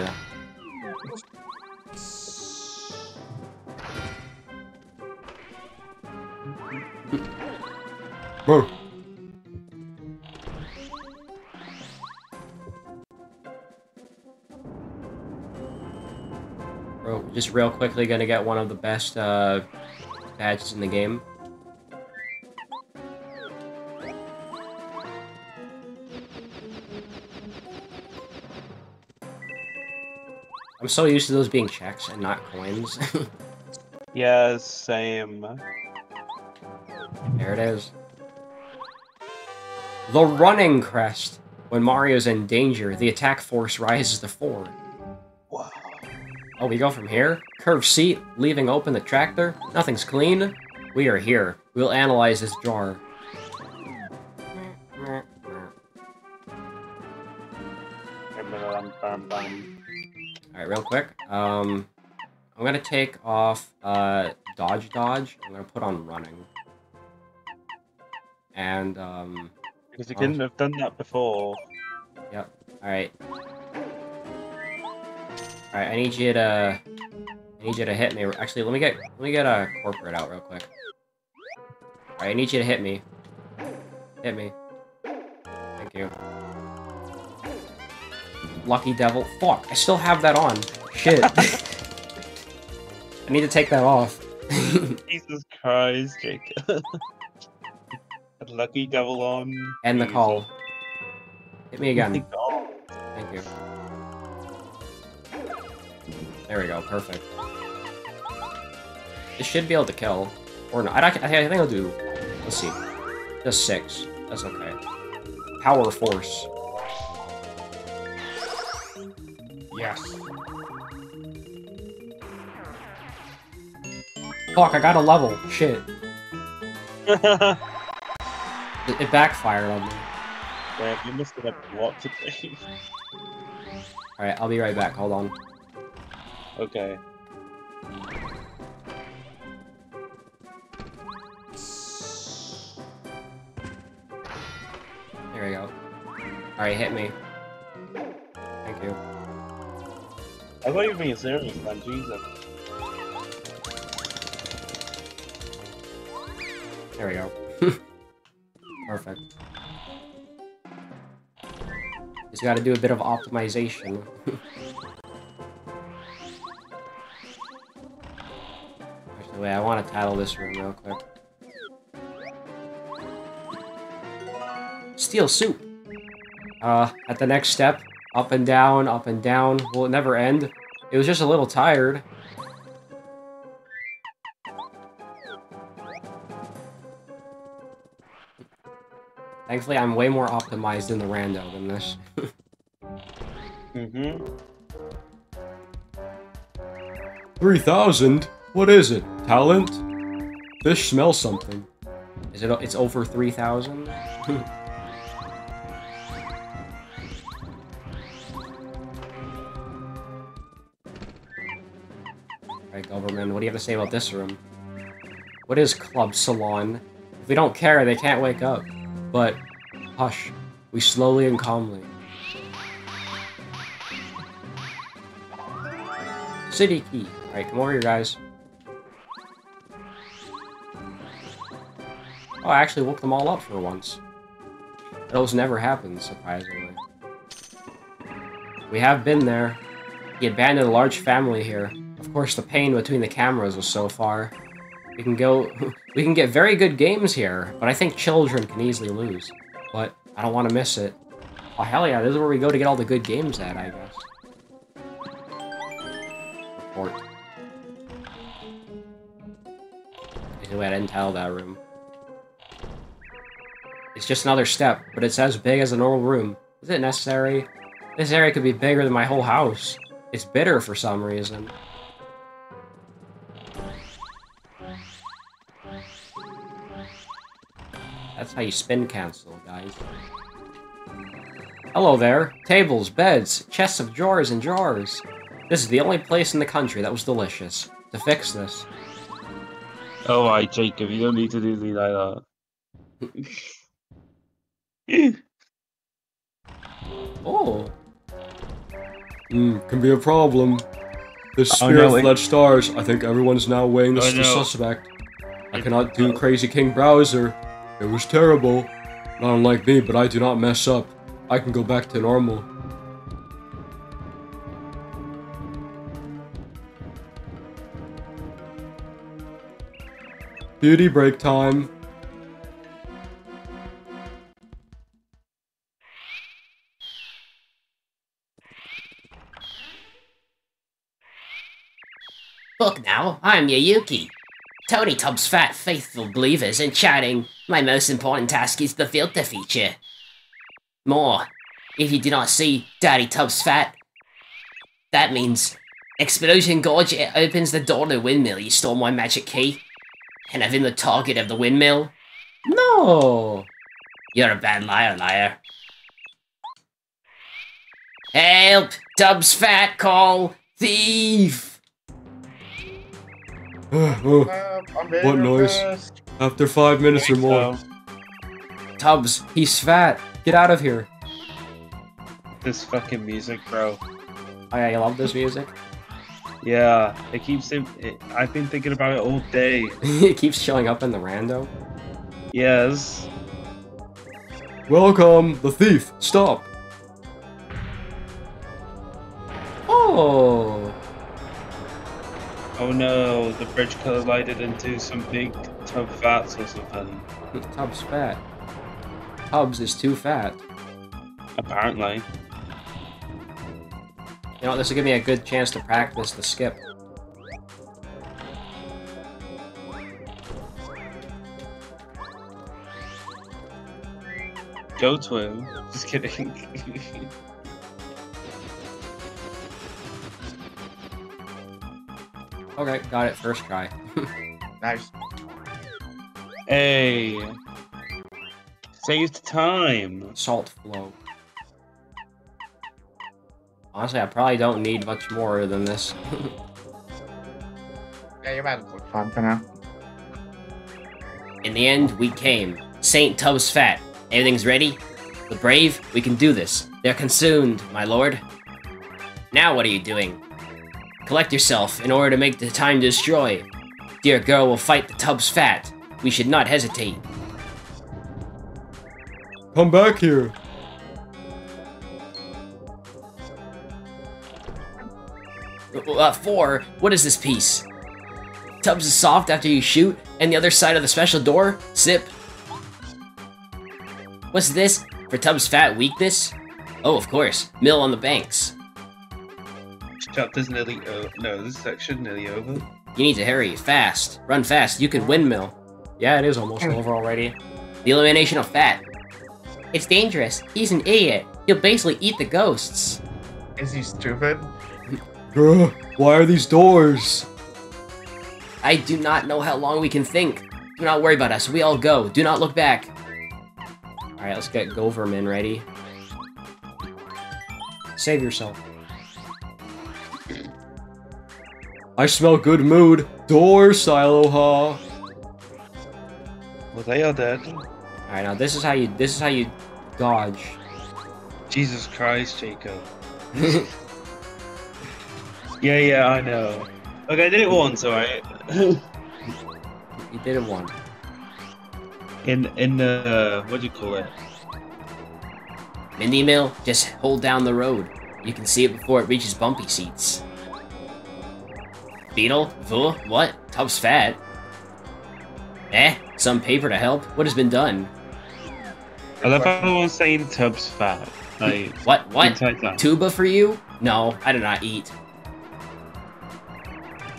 Boo. Bro, just real quickly gonna get one of the best uh, badges in the game. I'm so used to those being checks and not coins. Yeah, same. There it is. The running crest. When Mario's in danger, the attack force rises to four. Wow. Oh, we go from here? Curved seat, leaving open the tractor. Nothing's clean. We are here. We'll analyze this jar. Alright, real quick. Um, I'm gonna take off uh, Dodge Dodge. I'm gonna put on running. And, um... because you couldn't have done that before. Yep. Alright. Alright, I need you to... I need you to hit me. Actually, let me get... Let me get a corporate out real quick. Alright, I need you to hit me. Hit me. Thank you. Lucky devil. Fuck! I still have that on. Shit. I need to take that off. Jesus Christ, Jacob. Lucky devil on. End the call. Hit me again. Thank you. There we go. Perfect. This should be able to kill. Or not. I, I think I'll do... Let's see. Just six. That's okay. Power force. Yes. Fuck, I got a level. Shit. It backfired on me. Damn, you must have blocked it. Alright, I'll be right back. Hold on. Okay. Here we go. Alright, hit me. Thank you. I thought you were being serious, man. Jesus. There we go. Perfect. Just gotta do a bit of optimization. Actually, wait, I want to title this room real quick. Steel soup! Uh, at the next step, up and down, up and down. Will it never end? It was just a little tired. Thankfully, I'm way more optimized in the rando than this. Mm-hmm. three thousand? What is it? Talent? Fish smells something. Is it? It's over three thousand? Alright, Goldverman, what do you have to say about this room? What is Club Salon? If we don't care, they can't wake up. But, hush, we slowly and calmly. City key. Alright, come over here, guys. Oh, I actually woke them all up for once. That almost never happens, surprisingly. We have been there. He abandoned a large family here. Of course, the pain between the cameras was so far. We can go... We can get very good games here, but I think children can easily lose. But I don't want to miss it. Oh, hell yeah, this is where we go to get all the good games at, I guess. fort. Anyway, I didn't tile that room. It's just another step, but it's as big as a normal room. Is it necessary? This area could be bigger than my whole house. It's bitter for some reason. That's how you spin cancel, guys. Hello there. Tables, beds, chests of drawers and jars. This is the only place in the country that was delicious. To fix this. Oh my, Jacob, you don't need to do me like that. Oh. Mm, can be a problem. This spirit-led oh, no, stars. I think everyone's now weighing this oh, no. the suspect. I cannot do Crazy King Browser. It was terrible. Not unlike me, but I do not mess up. I can go back to normal. Beauty break time. Look now, I'm Yayuki. Tony Tubbs Fat faithful believers in chatting. My most important task is the filter feature. More. If you do not see Daddy Tubbs Fat, that means Explosion Gorge opens the door to the windmill. You stole my magic key, and I've been the target of the windmill. No, you're a bad liar, liar. Help! Tubbs Fat, call thief. Oh, what noise? After five minutes or more. Tubbs, he's fat. Get out of here. This fucking music, bro. Oh yeah, you love this music? Yeah, it keeps him. It, I've been thinking about it all day. It keeps showing up in the rando? Yes. Welcome, the thief. Stop. Oh. Oh no, the bridge collided into some big tub fats or something. Tub's fat. Tubbs is too fat. Apparently. You know, this will give me a good chance to practice the skip. Go to him. Just kidding. Okay, got it first try. Nice. Hey. Saved time. Salt flow. Honestly, I probably don't need much more than this. Yeah, you're about to look fun for now. In the end, we came. Saint Tubbs Fat. Everything's ready. The brave, we can do this. They're consumed, my lord. Now what are you doing? Collect yourself in order to make the time to destroy. Dear girl will fight the Tubbs Fat. We should not hesitate. Come back here. Uh, four, what is this piece? Tubbs is soft after you shoot, and the other side of the special door? Sip. What's this? For Tubbs Fat weakness? Oh, of course. Mill on the banks. Chapter's nearly over. No, this section nearly over. You need to hurry, fast. Run fast, you can windmill. Yeah, it is almost over already. The elimination of Fat. It's dangerous. He's an idiot. He'll basically eat the ghosts. Is he stupid? Why are these doors? I do not know how long we can think. Do not worry about us. We all go. Do not look back. Alright, let's get Goldverman ready. Save yourself. I smell good mood. Door silo ha. Well, they are dead. All right, now this is how you this is how you dodge. Jesus Christ, Jacob. yeah, yeah, I know. Okay, I did it once, all right. You did it once. In in the uh, what do you call it? Mindy Mill. Just hold down the road. You can see it before it reaches bumpy seats. Beetle? Vuh? What? Tubbs Fat? Eh? Some paper to help? What has been done? I love how everyone's saying Tubbs Fat. Like, what? What? Tuba for you? No, I do not eat.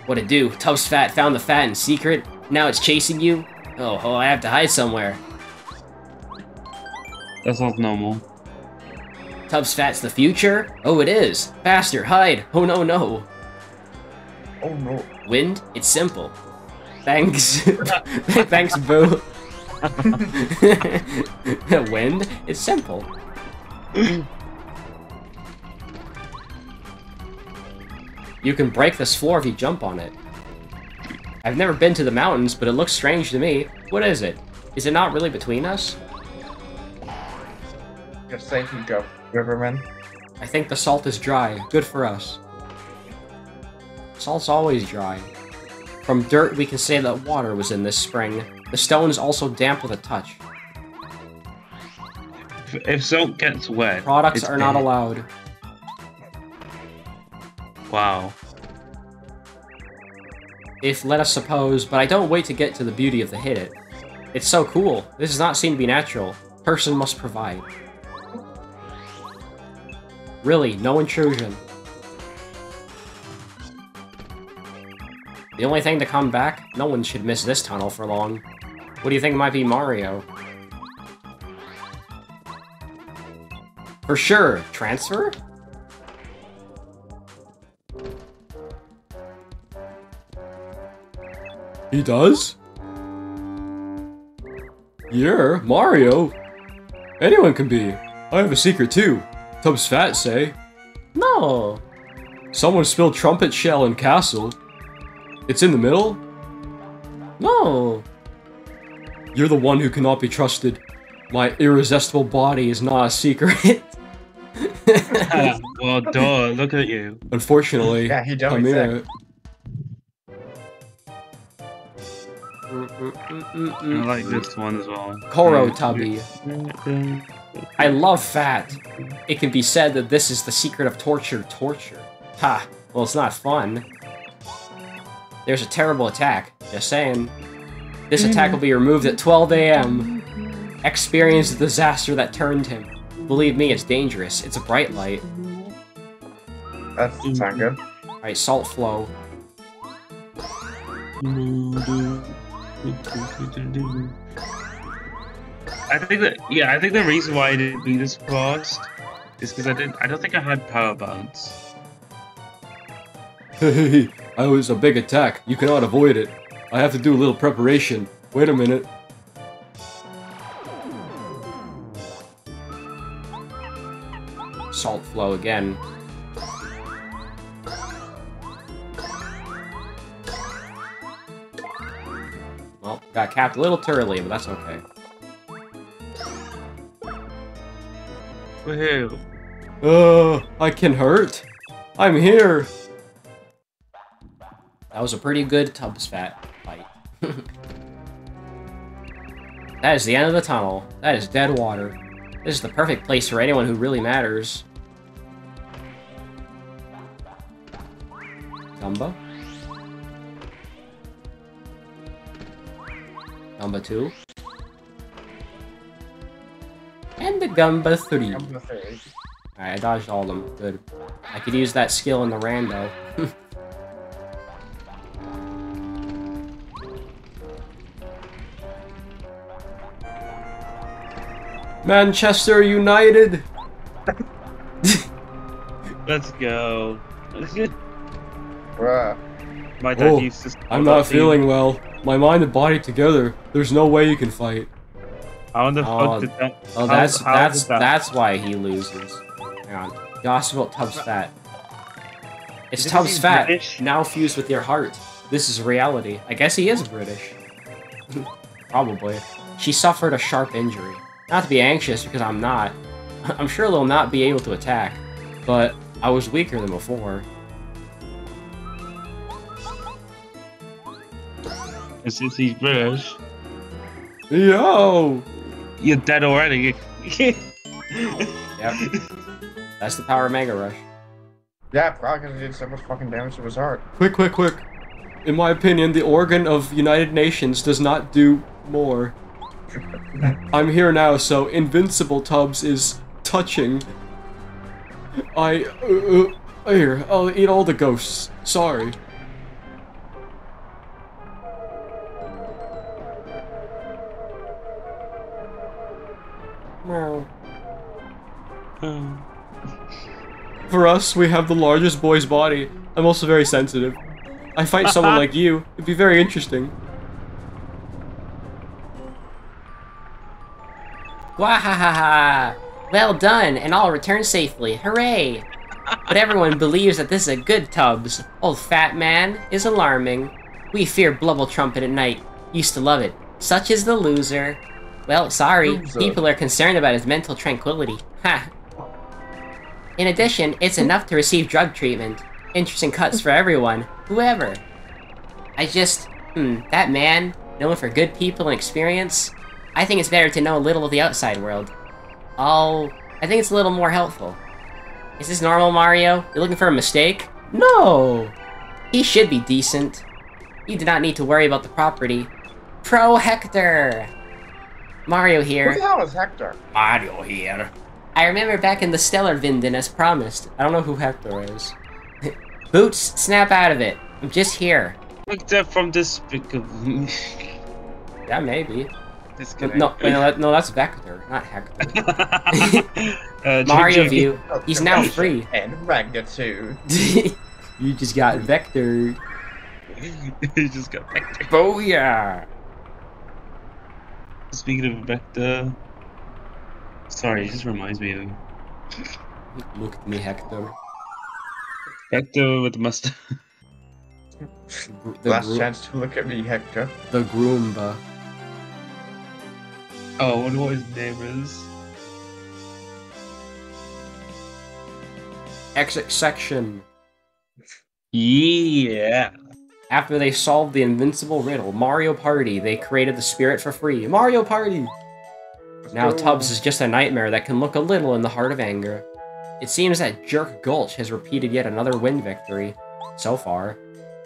What it do? Tubbs Fat found the fat in secret. Now it's chasing you. Oh, oh, I have to hide somewhere. That sounds normal. Tubbs Fat's the future? Oh, it is. Faster, hide. Oh, no, no. Oh, no. Wind? It's simple. Thanks. Thanks, Boo. Wind? It's simple. You can break this floor if you jump on it. I've never been to the mountains, but it looks strange to me. What is it? Is it not really between us? You're safe and go, Riverman. I think the salt is dry. Good for us. Salt's always dry. From dirt, we can say that water was in this spring. The stone is also damp with a touch. If, if salt gets wet... Products are not allowed. Wow. If let us suppose, but I don't wait to get to the beauty of the hit it. It's so cool. This does not seem to be natural. Person must provide. Really, no intrusion. The only thing to come back? No one should miss this tunnel for long. What do you think might be Mario? For sure, transfer? He does? Yeah, Mario. Anyone can be. I have a secret too. Tubbs Fat say. No. Someone spilled trumpet shell in castle. It's in the middle? No. You're the one who cannot be trusted. My irresistible body is not a secret. Well, duh, look at you. Unfortunately, yeah, he don't exactly. I like this one as well. Koro Tubby. I love fat. It can be said that this is the secret of torture torture. Ha! Well, it's not fun. There's a terrible attack. Just saying. This attack will be removed at twelve A M Experience the disaster that turned him. Believe me, it's dangerous. It's a bright light. That's not good. Alright, salt flow. I think that yeah, I think the reason why I didn't do this fast is because I didn't. I don't think I had power bounce. Hey, I was a big attack. You cannot avoid it. I have to do a little preparation. Wait a minute. Salt flow again. Well, got capped a little too early, but that's okay. Woohoo! Oh, uh, I can hurt. I'm here. That was a pretty good Tubbs Fat fight. That is the end of the tunnel. That is dead water. This is the perfect place for anyone who really matters. Dumbo. Number two. And the Goomba three. Alright, I dodged all of them. Good. I could use that skill in the rando. Manchester United! Let's go. Bruh. My dad oh, used to I'm not feeling team. well. My mind and body together. There's no way you can fight. How the fuck did that? Oh, that's how, how that's that? that's why he loses. Hang on. Gossip about Tubbs Fat. It's Did Tubbs Fat British? Now fused with your heart. This is reality. I guess he is British. Probably. She suffered a sharp injury. Not to be anxious because I'm not. I'm sure they'll not be able to attack, but I was weaker than before. And since he's British... Yo! You're dead already. Yep. That's the power of Mega Rush. Yeah, probably because it did so much fucking damage to his heart. Quick, quick, quick. In my opinion, the organ of United Nations does not do more. I'm here now, so Invincible Tubbs is touching. I... Uh, uh, here, I'll eat all the ghosts. Sorry. Wow. Um. For us, we have the largest boy's body. I'm also very sensitive. I fight someone like you. It'd be very interesting. Wahahaha! Well done, and all return safely. Hooray! But everyone believes that this is a good Tubbs. Old fat man is alarming. We fear Blubble Trumpet at night. Used to love it. Such is the loser. Well, sorry. Loser. People are concerned about his mental tranquility. Ha! In addition, it's enough to receive drug treatment. Interesting cuts for everyone. Whoever. I just... Hmm, that man, known for good people and experience, I think it's better to know a little of the outside world. I'll... I think it's a little more helpful. Is this normal, Mario? You looking for a mistake? No! He should be decent. You do not need to worry about the property. Pro Hector! Mario here. Who the hell is Hector? Mario here. I remember back in the Stellar Vinden as promised. I don't know who Hector is. Boots, snap out of it. I'm just here. Hector from Despicable. Yeah, maybe. Disconnect. No, no, no, that's Vector, not Hector. uh, Mario View. He's now free. And magnitude. You just got vectored. You just got vectored. Booyah! Speaking of Vector... Sorry, it just reminds me of... Look at me, Hector. Hector with the mustache. The last chance to look at me, Hector. The Goomba. Oh, I wonder what his name is. Exit section. Yeah. After they solved the invincible riddle, Mario Party, they created the spirit for free. Mario Party! Now Tubbs is just a nightmare that can look a little in the heart of anger. It seems that Jerk Gulch has repeated yet another win victory. So far.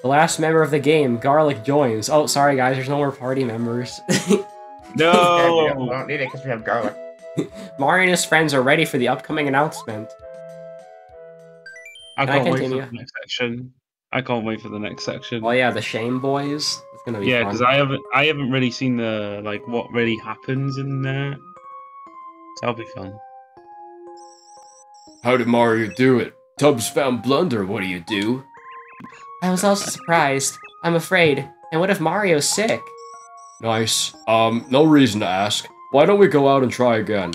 The last member of the game, Garlic, joins. Oh, sorry guys, there's no more party members. No! Yeah, we, don't, we don't need it because we have garlic. Mario and his friends are ready for the upcoming announcement. I can't I wait for the next section. I can't wait for the next section. Oh yeah, the Shame Boys. It's gonna be yeah, because I haven't, I haven't really seen the like what really happens in there. That'll be fun. How did Mario do it? Tubbs found Blunder. What do you do? I was also surprised. I'm afraid. And what if Mario's sick? Nice. Um, no reason to ask. Why don't we go out and try again?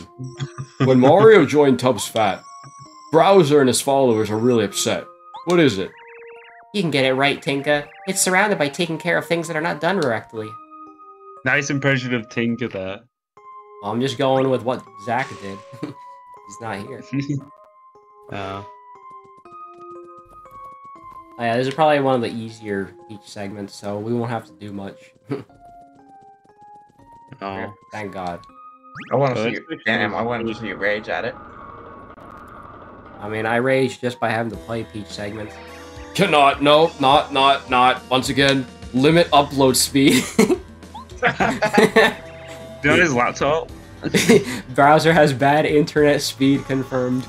When Mario joined Tubbs Fat, Bowser and his followers are really upset. What is it? You can get it right, Tinka. It's surrounded by taking care of things that are not done correctly. Nice impression of Tinka there. Well, I'm just going with what Zach did. He's not here. uh. Oh, yeah, this is probably one of the easier each segment, so we won't have to do much. Oh, thank God! I want to see you. Damn, I want to see you rage at it. I mean, I rage just by having to play Peach segments. Cannot, no, not, not, not. Once again, limit upload speed. Doing his laptop. Browser has bad internet speed confirmed.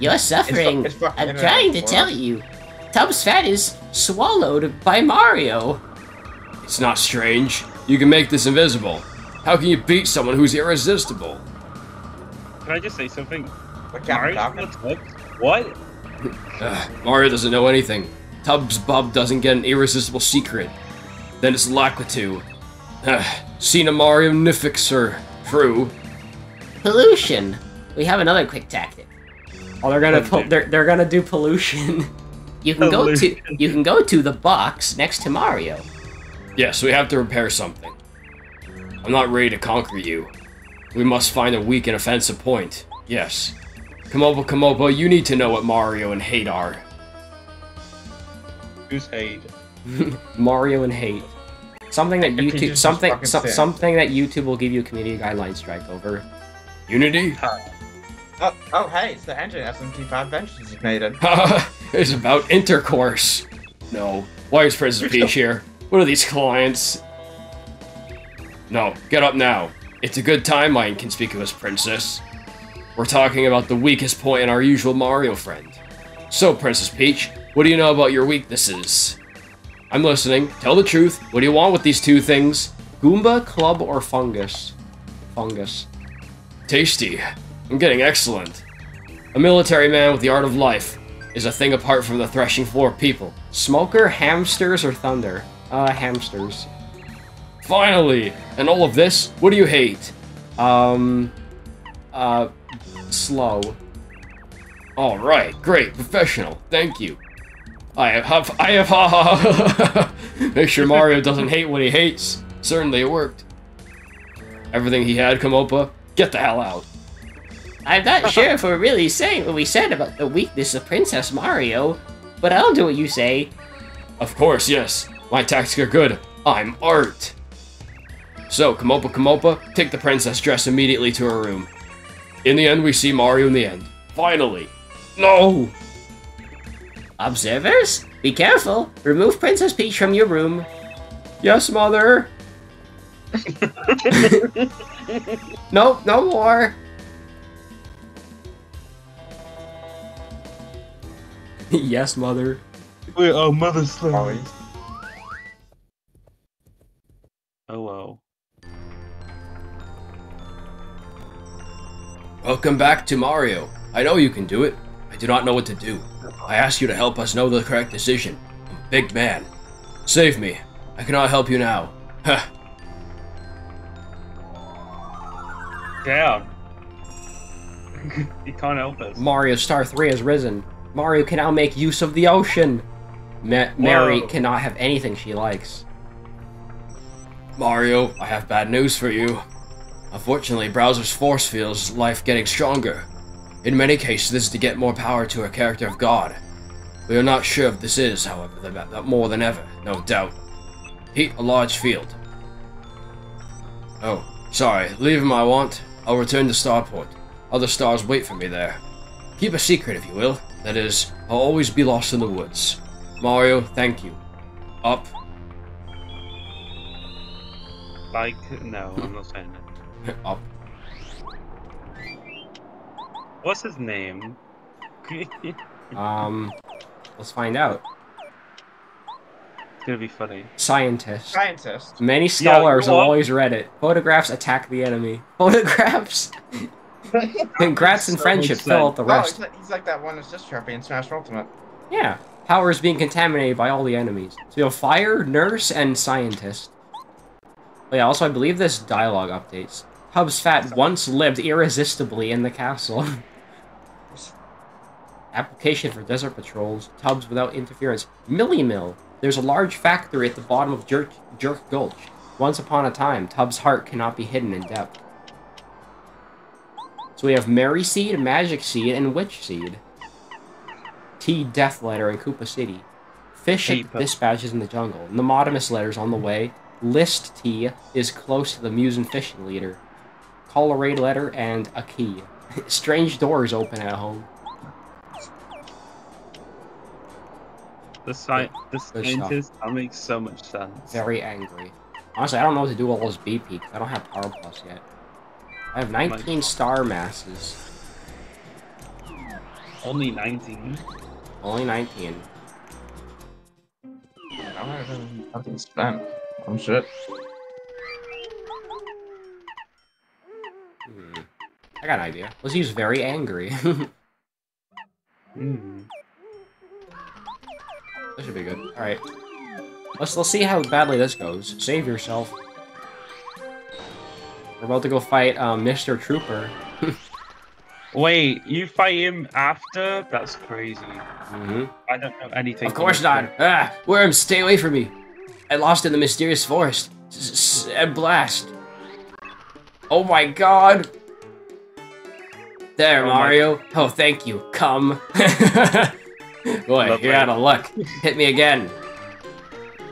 You're suffering. It's not, it's I'm trying to tell you, Tubbs Fat is swallowed by Mario. It's not strange. You can make this invisible. How can you beat someone who's irresistible? Can I just say something? What? Uh, Mario doesn't know anything. Tubbs Bub doesn't get an irresistible secret. Then it's Lakitu. Uh, Seen a Mario Nifixer. True. Pollution. We have another quick tactic. Oh, they're gonna they're they're gonna do pollution. You can pollution. go to you can go to the box next to Mario. Yes, we have to repair something. I'm not ready to conquer you. We must find a weak and offensive point. Yes. Komobo, Komobo, you need to know what Mario and Hate are. Who's Hate? Mario and Hate. Something that YouTube, something, so, something that YouTube will give you a community guideline strike over. Unity? Uh, oh, oh, hey, it's the engine S M T five Vengeance ignited. It's about intercourse. No. Why is Princess Peach here? What are these clients? No, get up now. It's a good time, my inconspicuous princess. We're talking about the weakest point in our usual Mario friend. So, Princess Peach, what do you know about your weaknesses? I'm listening. Tell the truth. What do you want with these two things? Goomba, club, or fungus? Fungus. Tasty. I'm getting excellent. A military man with the art of life is a thing apart from the threshing floor people. Smoker, hamsters, or thunder? Uh, hamsters. Finally! And all of this? What do you hate? Um... Uh... Slow. Alright, great, professional, thank you. I have huff, I have ha ha ha. Make sure Mario doesn't hate what he hates. Certainly it worked. Everything he had, Koopa. Get the hell out. I'm not sure if we're really saying what we said about the weakness of Princess Mario, but I'll do what you say. Of course, yes. My tactics are good. I'm art. So, Koopa, Koopa, take the princess dress immediately to her room. In the end, we see Mario in the end. Finally. No! Observers, be careful. Remove Princess Peach from your room. Yes, Mother. Nope, no more. Yes, Mother. We are Mother Slaves. Hello. Welcome back to Mario. I know you can do it. I do not know what to do. I ask you to help us know the correct decision. I'm a big man. Save me. I cannot help you now. Huh. Damn. You can't help us. Mario Star three has risen. Mario can now make use of the ocean. Ma Mary cannot have anything she likes. Mario, I have bad news for you. Unfortunately, Bowser's force feels life getting stronger. In many cases, this is to get more power to a character of God. We are not sure if this is, however, the, the, more than ever, no doubt. Heat a large field. Oh, sorry, leave him I want. I'll return to Starport. Other stars wait for me there. Keep a secret, if you will. That is, I'll always be lost in the woods. Mario, thank you. Up. Like, no, I'm not saying that. Up. What's his name? um, let's find out. It's gonna be funny. Scientist. Scientist. Many scholars yeah, have always read it. Photographs attack the enemy. Photographs. Congrats and so friendship fill out the rest. Oh, he's, like, he's like that one that's just trapping in Smash Ultimate. Yeah. Power is being contaminated by all the enemies. So you have fire, nurse, and scientist. But yeah. Also, I believe this dialogue updates. Tubbs Fat once lived irresistibly in the castle. Application for desert patrols, tubs without interference. Milli-mill. There's a large factory at the bottom of Jerk, Jerk Gulch. Once upon a time, Tubbs' heart cannot be hidden in depth. So we have Mary Seed, Magic Seed, and Witch Seed. T Death Letter in Koopa City. Fish at the dispatches in the jungle. Nemodamus letters on the way. List T is close to the Muse and Fishing Leader. Call array letter and a key. Strange doors open at home. The, sci the scientist that makes so much sense. Very angry. Honestly, I don't know what to do with all those B P because I don't have Power Plus yet. I have nineteen star masses. Only nineteen. Only nineteen. I don't have nothing spent. I'm shit. Hmm. I got an idea. Let's use very angry. mm. This should be good. Alright. Let's let's see how badly this goes. Save yourself. We're about to go fight um, Mister Trooper. Wait, you fight him after? That's crazy. Mm-hmm. I don't know anything. Of course not! Ah, Worm, stay away from me! I lost in the mysterious forest. And blast. Oh my god. There, oh Mario. My... Oh, thank you. Come. Boy, Love you're me. Out of luck. Hit me again.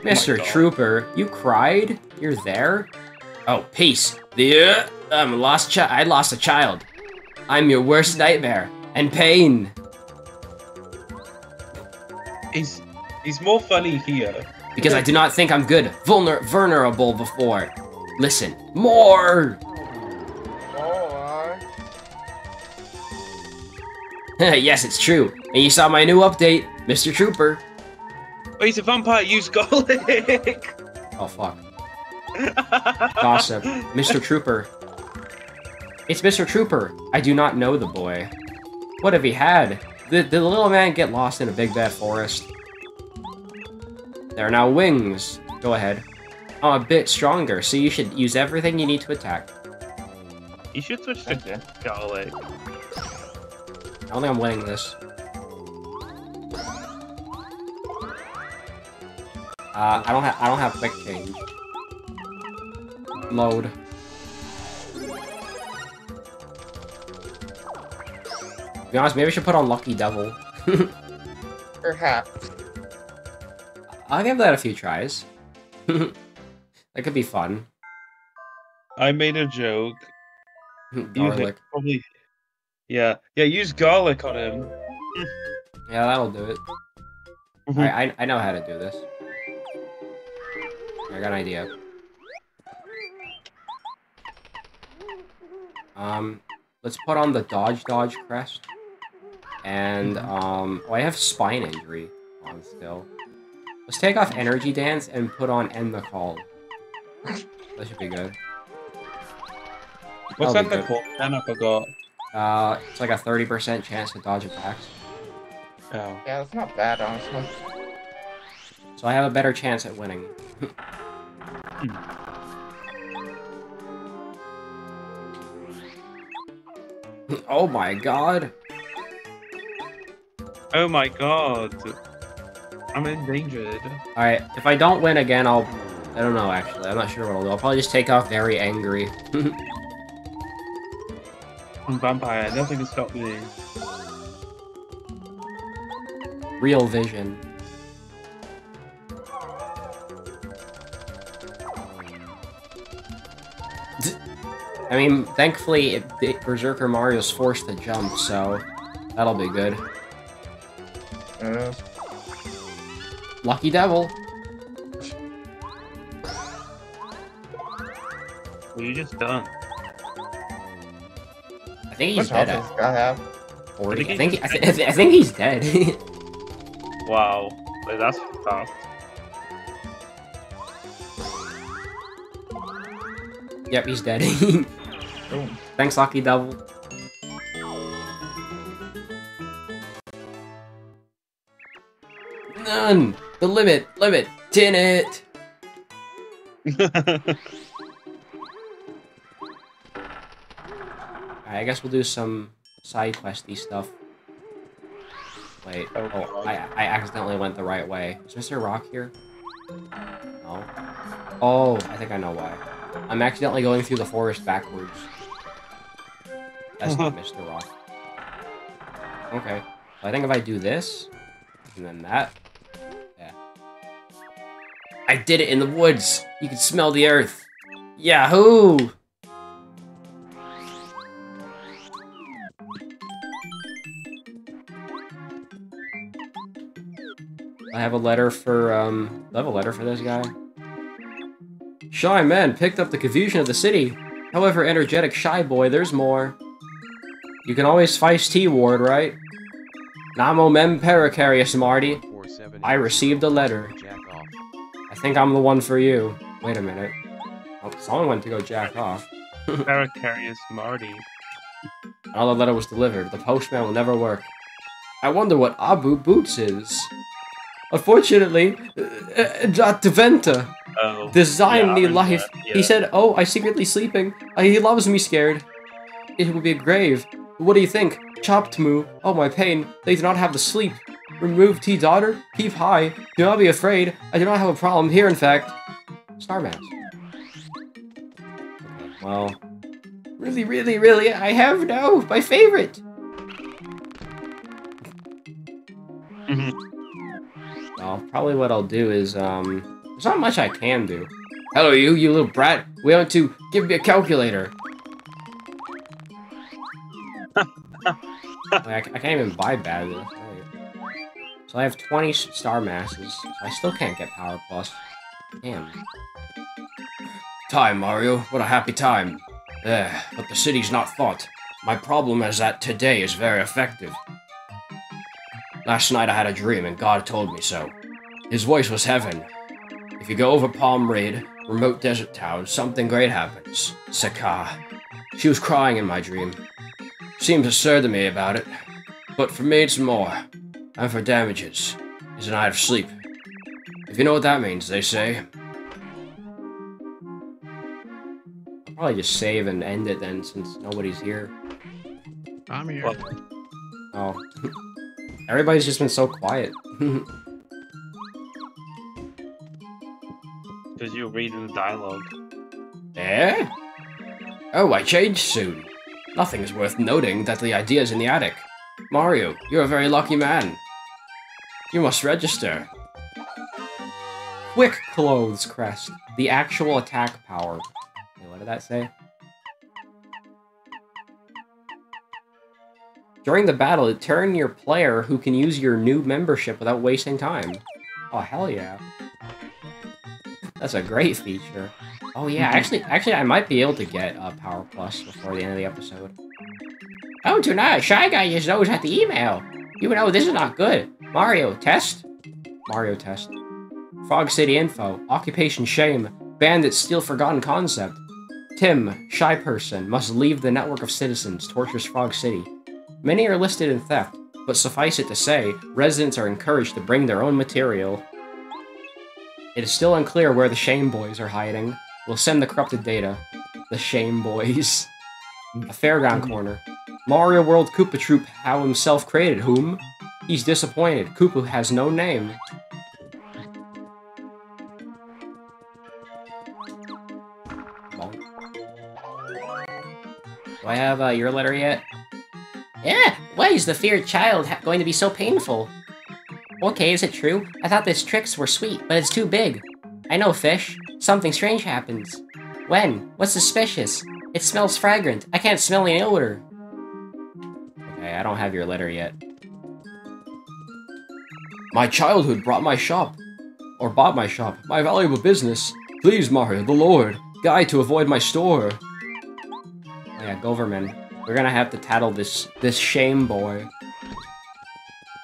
Mister Oh Trooper, you cried? You're there? Oh, peace. The, uh, I'm lost chi I lost a child. I'm your worst nightmare. And pain. He's, he's more funny here. Because I do not think I'm good. Vulner- vulnerable before. Listen. More! More. Yes, it's true. And you saw my new update, Mister Trooper. Oh, he's a vampire. Use garlic. Oh, fuck. Gossip. Mister Trooper. It's Mister Trooper. I do not know the boy. What have he had? Did the little man get lost in a big bad forest? There are now wings. Go ahead. I'm a bit stronger, so you should use everything you need to attack. You should switch to okay. Garlic. I don't think I'm winning this. Uh, I don't have I don't have quick change. Load. To be honest, maybe I should put on Lucky Devil. Perhaps. I'll give that a few tries. That could be fun. I made a joke. Garlic. Probably... Yeah, yeah. Use garlic on him. Yeah, that'll do it. Mm-hmm. Alright, I I know how to do this. I got an idea. Um, let's put on the dodge dodge crest. And um, oh, I have spine injury on still. Let's take off energy dance and put on end the call. That should be good. What's that the call? I forgot. Uh, it's like a thirty percent chance to dodge attacks. Oh. Yeah, that's not bad, honestly. So I have a better chance at winning. Oh my god! Oh my god! I'm endangered. Alright, if I don't win again, I'll... I don't know, actually. I'm not sure what I'll do. I'll probably just take off very angry. I'm vampire, nothing can stop me. Real vision. I mean, thankfully, it, it, Berserker Mario's forced to jump, so that'll be good. Uh. Lucky Devil. Well, you just done. I think he's dead. I think he's dead. Wow. Wait, that's fast. Yep, he's dead. Oh. Thanks, Lucky Devil. None! The limit! Limit! Tin it! Alright, I guess we'll do some side questy stuff. Wait, oh, oh I, I accidentally went the right way. Is Mister Rock here? No. Oh, I think I know why. I'm accidentally going through the forest backwards. That's not Mister Rock. Okay. So I think if I do this, and then that... Yeah. I did it in the woods! You can smell the earth! Yahoo! I have a letter for, um... I have a letter for this guy. Shy man picked up the confusion of the city. However energetic shy boy, there's more. You can always fight T-Ward, right? Namo mem pericarius, Marty. I received a letter. I think I'm the one for you. Wait a minute. Oh, someone went to go jack off. Pericarius, Marty. Another letter was delivered. The postman will never work. I wonder what Abu Boots is. Unfortunately, that Venta. Oh, design yeah, me life. Yeah. He said, oh, I secretly sleeping. He loves me scared. It will be a grave. What do you think? Chopped moo. Oh, my pain. They do not have the sleep. Remove tea daughter. Keep high. Do not be afraid. I do not have a problem here, in fact. Star Mask. Well. Really, really, really, I have no. My favorite. Well, probably what I'll do is, um... there's not much I can do. Hello you, you little brat. We want to give me a calculator. Wait, I, I can't even buy badly. Right. So I have twenty star masses. So I still can't get power plus. Damn. Time, Mario. What a happy time. Ugh, but the city's not thought. My problem is that today is very effective. Last night I had a dream and God told me so. His voice was heaven. If you go over Palm Raid, remote desert town, something great happens. Saka. She was crying in my dream. Seems absurd to me about it. But for me, it's more. And for damages, is a night of sleep. If you know what that means, they say. I'll probably just save and end it then, since nobody's here. I'm here. Well, oh. Everybody's just been so quiet. Because you're reading the dialogue. Eh? Oh, I changed soon. Nothing is worth noting that the idea is in the attic. Mario, you're a very lucky man. You must register. Quick Clothes Crest. The actual attack power. Wait, what did that say? During the battle, turn your player who can use your new membership without wasting time. Oh, hell yeah. That's a great feature. Oh yeah, actually, actually, I might be able to get uh, Power Plus before the end of the episode. Oh, tonight, Shy Guy just knows at the email. You know this is not good. Mario test. Mario test. Frog City info. Occupation shame. Bandits steal forgotten concept. Tim, shy person, must leave the network of citizens. Tortures Frog City. Many are listed in theft, but suffice it to say, residents are encouraged to bring their own material. It is still unclear where the Shame Boys are hiding. We'll send the corrupted data. The Shame Boys. A fairground corner. Mario World Koopa Troop, how himself created whom? He's disappointed. Koopa has no name. Oh. Do I have uh, your letter yet? Yeah! Why is the feared child ha going to be so painful? Okay, is it true? I thought these tricks were sweet, but it's too big. I know, fish. Something strange happens. When? What's suspicious? It smells fragrant. I can't smell any odor. Okay, I don't have your letter yet. My childhood brought my shop. Or bought my shop. My valuable business. Please, Mario, the Lord. Guide to avoid my store. Yeah, Goldverman. We're gonna have to tattle this, this shame boy.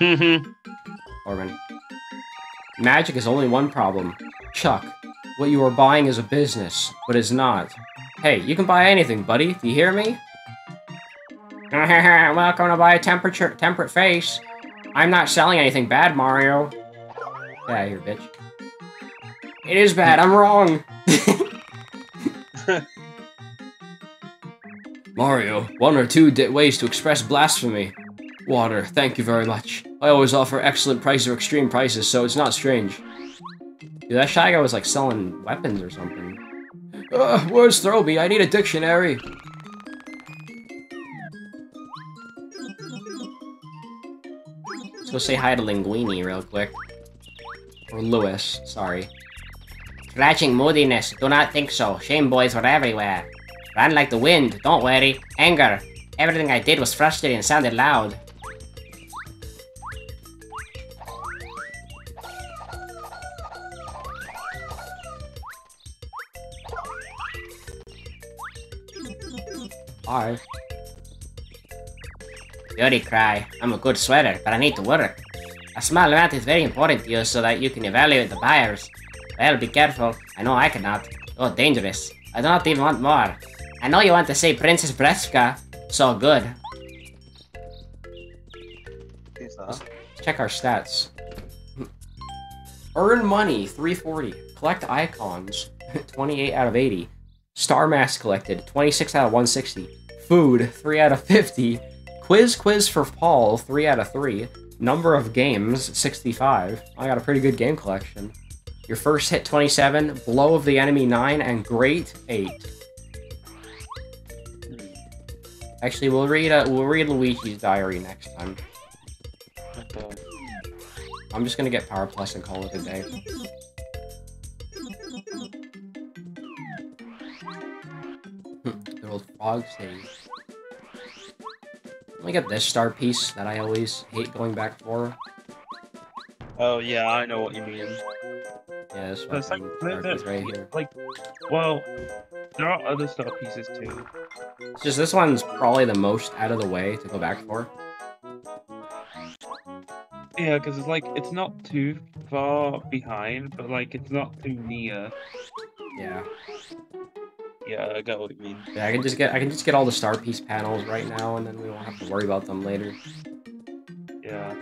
Mm-hmm. Orban. Magic is only one problem. Chuck. What you are buying is a business, but it's not. Hey, you can buy anything, buddy. Do you hear me? Welcome to buy a temperature temperate face. I'm not selling anything bad, Mario. Get out of here, bitch. It is bad, I'm wrong. Mario, one or two ways to express blasphemy. Water, thank you very much. I always offer excellent prices or extreme prices, so it's not strange. Dude, that Shy Guy was like selling weapons or something. Ugh, words throw me, I need a dictionary! Let's go say hi to Linguini real quick. Or Lewis, sorry. Scratching moodiness, do not think so. Shame boys were everywhere. Ran like the wind, don't worry. Anger. Everything I did was frustrating and sounded loud. Hi. Beauty cry. I'm a good sweater, but I need to work. A small amount is very important to you so that you can evaluate the buyers. Well, be careful. I know I cannot. You're dangerous. I do not even want more. I know you want to say Princess Breska. So good. Let's check our stats. Earn money, three forty. Collect icons, twenty-eight out of eighty. Star Mask collected, twenty-six out of one sixty. Food, three out of fifty. Quiz Quiz for Paul, three out of three. Number of games, sixty-five. I got a pretty good game collection. Your first hit, twenty-seven. Blow of the enemy, nine. And great, eight. Actually, we'll read uh, we'll read Luigi's diary next time. I'm just gonna get Power Plus and call it a day. Good old frog stage. Let me get this star piece that I always hate going back for. Oh yeah, I know what you mean. Yeah, this one like, is right here. Like, well, there are other star pieces too. It's just this one's probably the most out of the way to go back for. Yeah, because it's like it's not too far behind, but like it's not too near. Yeah. Yeah, I got what you mean. Yeah, I can just get I can just get all the star piece panels right now, and then we won't have to worry about them later. Yeah.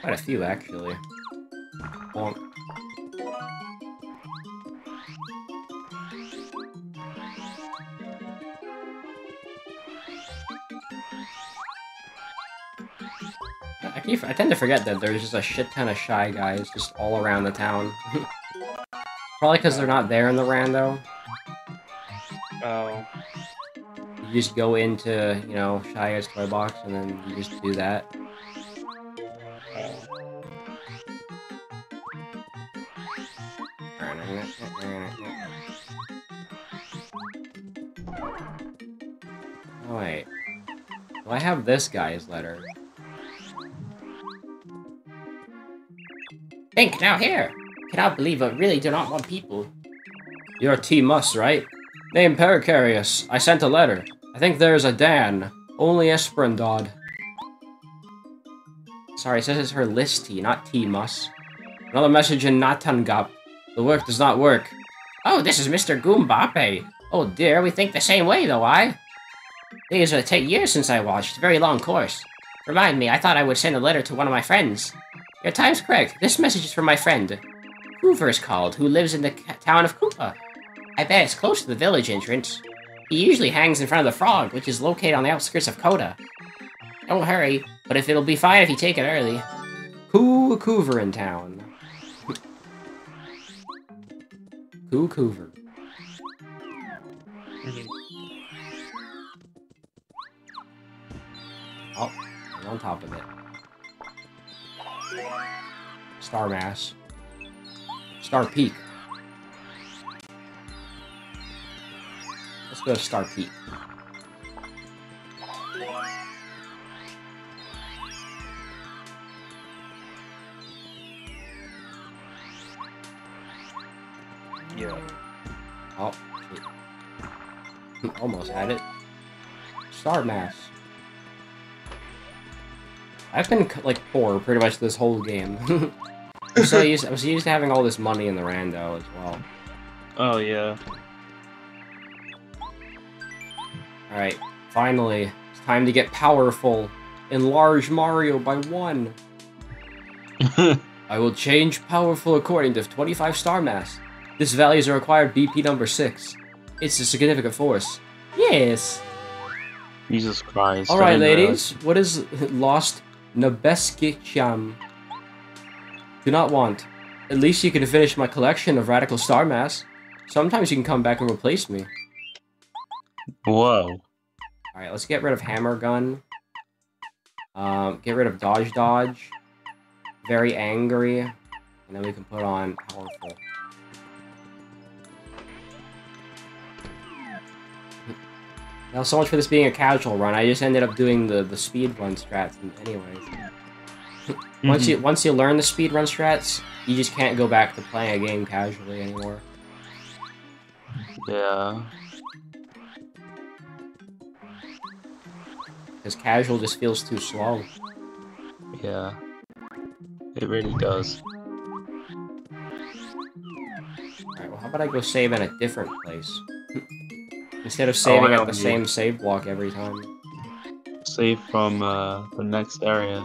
Quite a few, actually. Bonk. I keep, I tend to forget that there's just a shit ton of Shy Guys just all around the town. Probably because they're not there in the rando. Oh. You just go into, you know, Shy Guy's toy box, and then you just do that. I have this guy's letter. Think now here! Cannot believe I really do not want people. You're T-Mus, right? Name Pericarius. I sent a letter. I think there's a Dan. Only Esperandod. Sorry, it says it's her list T, not T-Mus. Another message in Natangap. The work does not work. Oh, this is Mister Goombape. Oh dear, we think the same way though, I. These will take years since I watched. Very long course. Remind me, I thought I would send a letter to one of my friends. Your time's correct. This message is from my friend. Hoover is called, who lives in the town of Koopa. I bet it's close to the village entrance. He usually hangs in front of the frog, which is located on the outskirts of Koda. Don't hurry, but if it'll be fine if you take it early. Who Coover in town? Who Coover? Oh, I'm on top of it. Star Mass. Star Peak. Let's go to Star Peak. Yeah. Oh, shit. Almost had it. Star Mass. I've been, like, poor pretty much this whole game. I'm so used, I was used to having all this money in the rando as well. Oh, yeah. Alright, finally. It's time to get powerful. Enlarge Mario by one. I will change powerful according to twenty-five star mass. This value is a required B P number six. It's a significant force. Yes! Jesus Christ. Alright, ladies. What is lost... Nabeskicham. Do not want. At least you can finish my collection of Radical Star Mass. Sometimes you can come back and replace me. Whoa. Alright, let's get rid of Hammer Gun. Um, get rid of Dodge Dodge. Very Angry. And then we can put on Powerful. Now, so much for this being a casual run. I just ended up doing the the speed run strats, anyways. Mm-hmm. Once you once you learn the speed run strats, you just can't go back to playing a game casually anymore. Yeah. Because casual just feels too slow. Yeah. It really does. All right. Well, how about I go save in a different place? Instead of saving oh, at the you. same save block every time. Save from uh, the next area.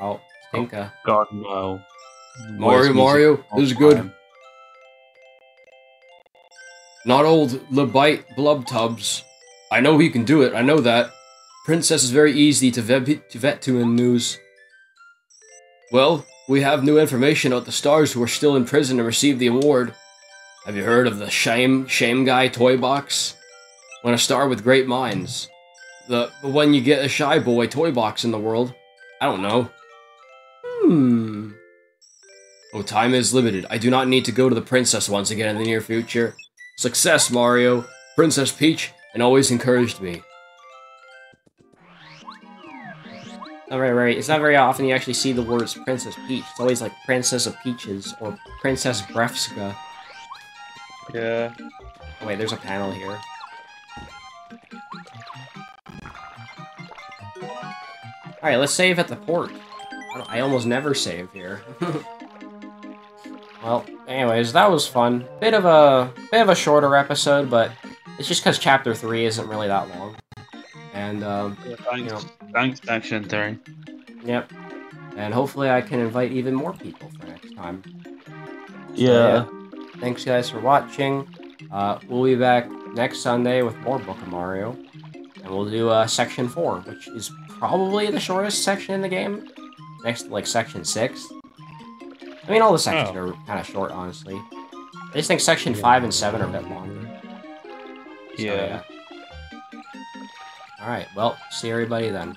Oh, Tinka. Oh, God, no. Mario, Mario, this is good. Time. Not old Lebite Blub Tubs. I know he can do it, I know that. Princess is very easy to, to vet to in news. Well, we have new information about the stars who are still in prison and received the award. Have you heard of the Shame Shame Guy toy box? When a star with great minds. The when you get a shy boy toy box in the world. I don't know. Hmm. Oh, time is limited. I do not need to go to the princess once again in the near future. Success, Mario. Princess Peach, and always encouraged me. All right, right. It's not very often you actually see the words Princess Peach. It's always like Princess of Peaches or Princess Brefska. Yeah. Oh, wait, there's a panel here. Alright, let's save at the port. I almost never save here. Well, anyways, that was fun. Bit of a bit of a shorter episode, but it's just because chapter three isn't really that long. And um, you know, thanks, section three. Yep. And hopefully I can invite even more people for next time. Yeah. So, yeah. Thanks guys for watching. Uh, we'll be back next Sunday with more Book of Mario, and we'll do uh, section four, which is probably the shortest section in the game. Next, like, section six. I mean, all the sections oh. are kind of short, honestly. I just think section yeah. five and seven are a bit longer. So, yeah. yeah. Alright, well, see everybody then.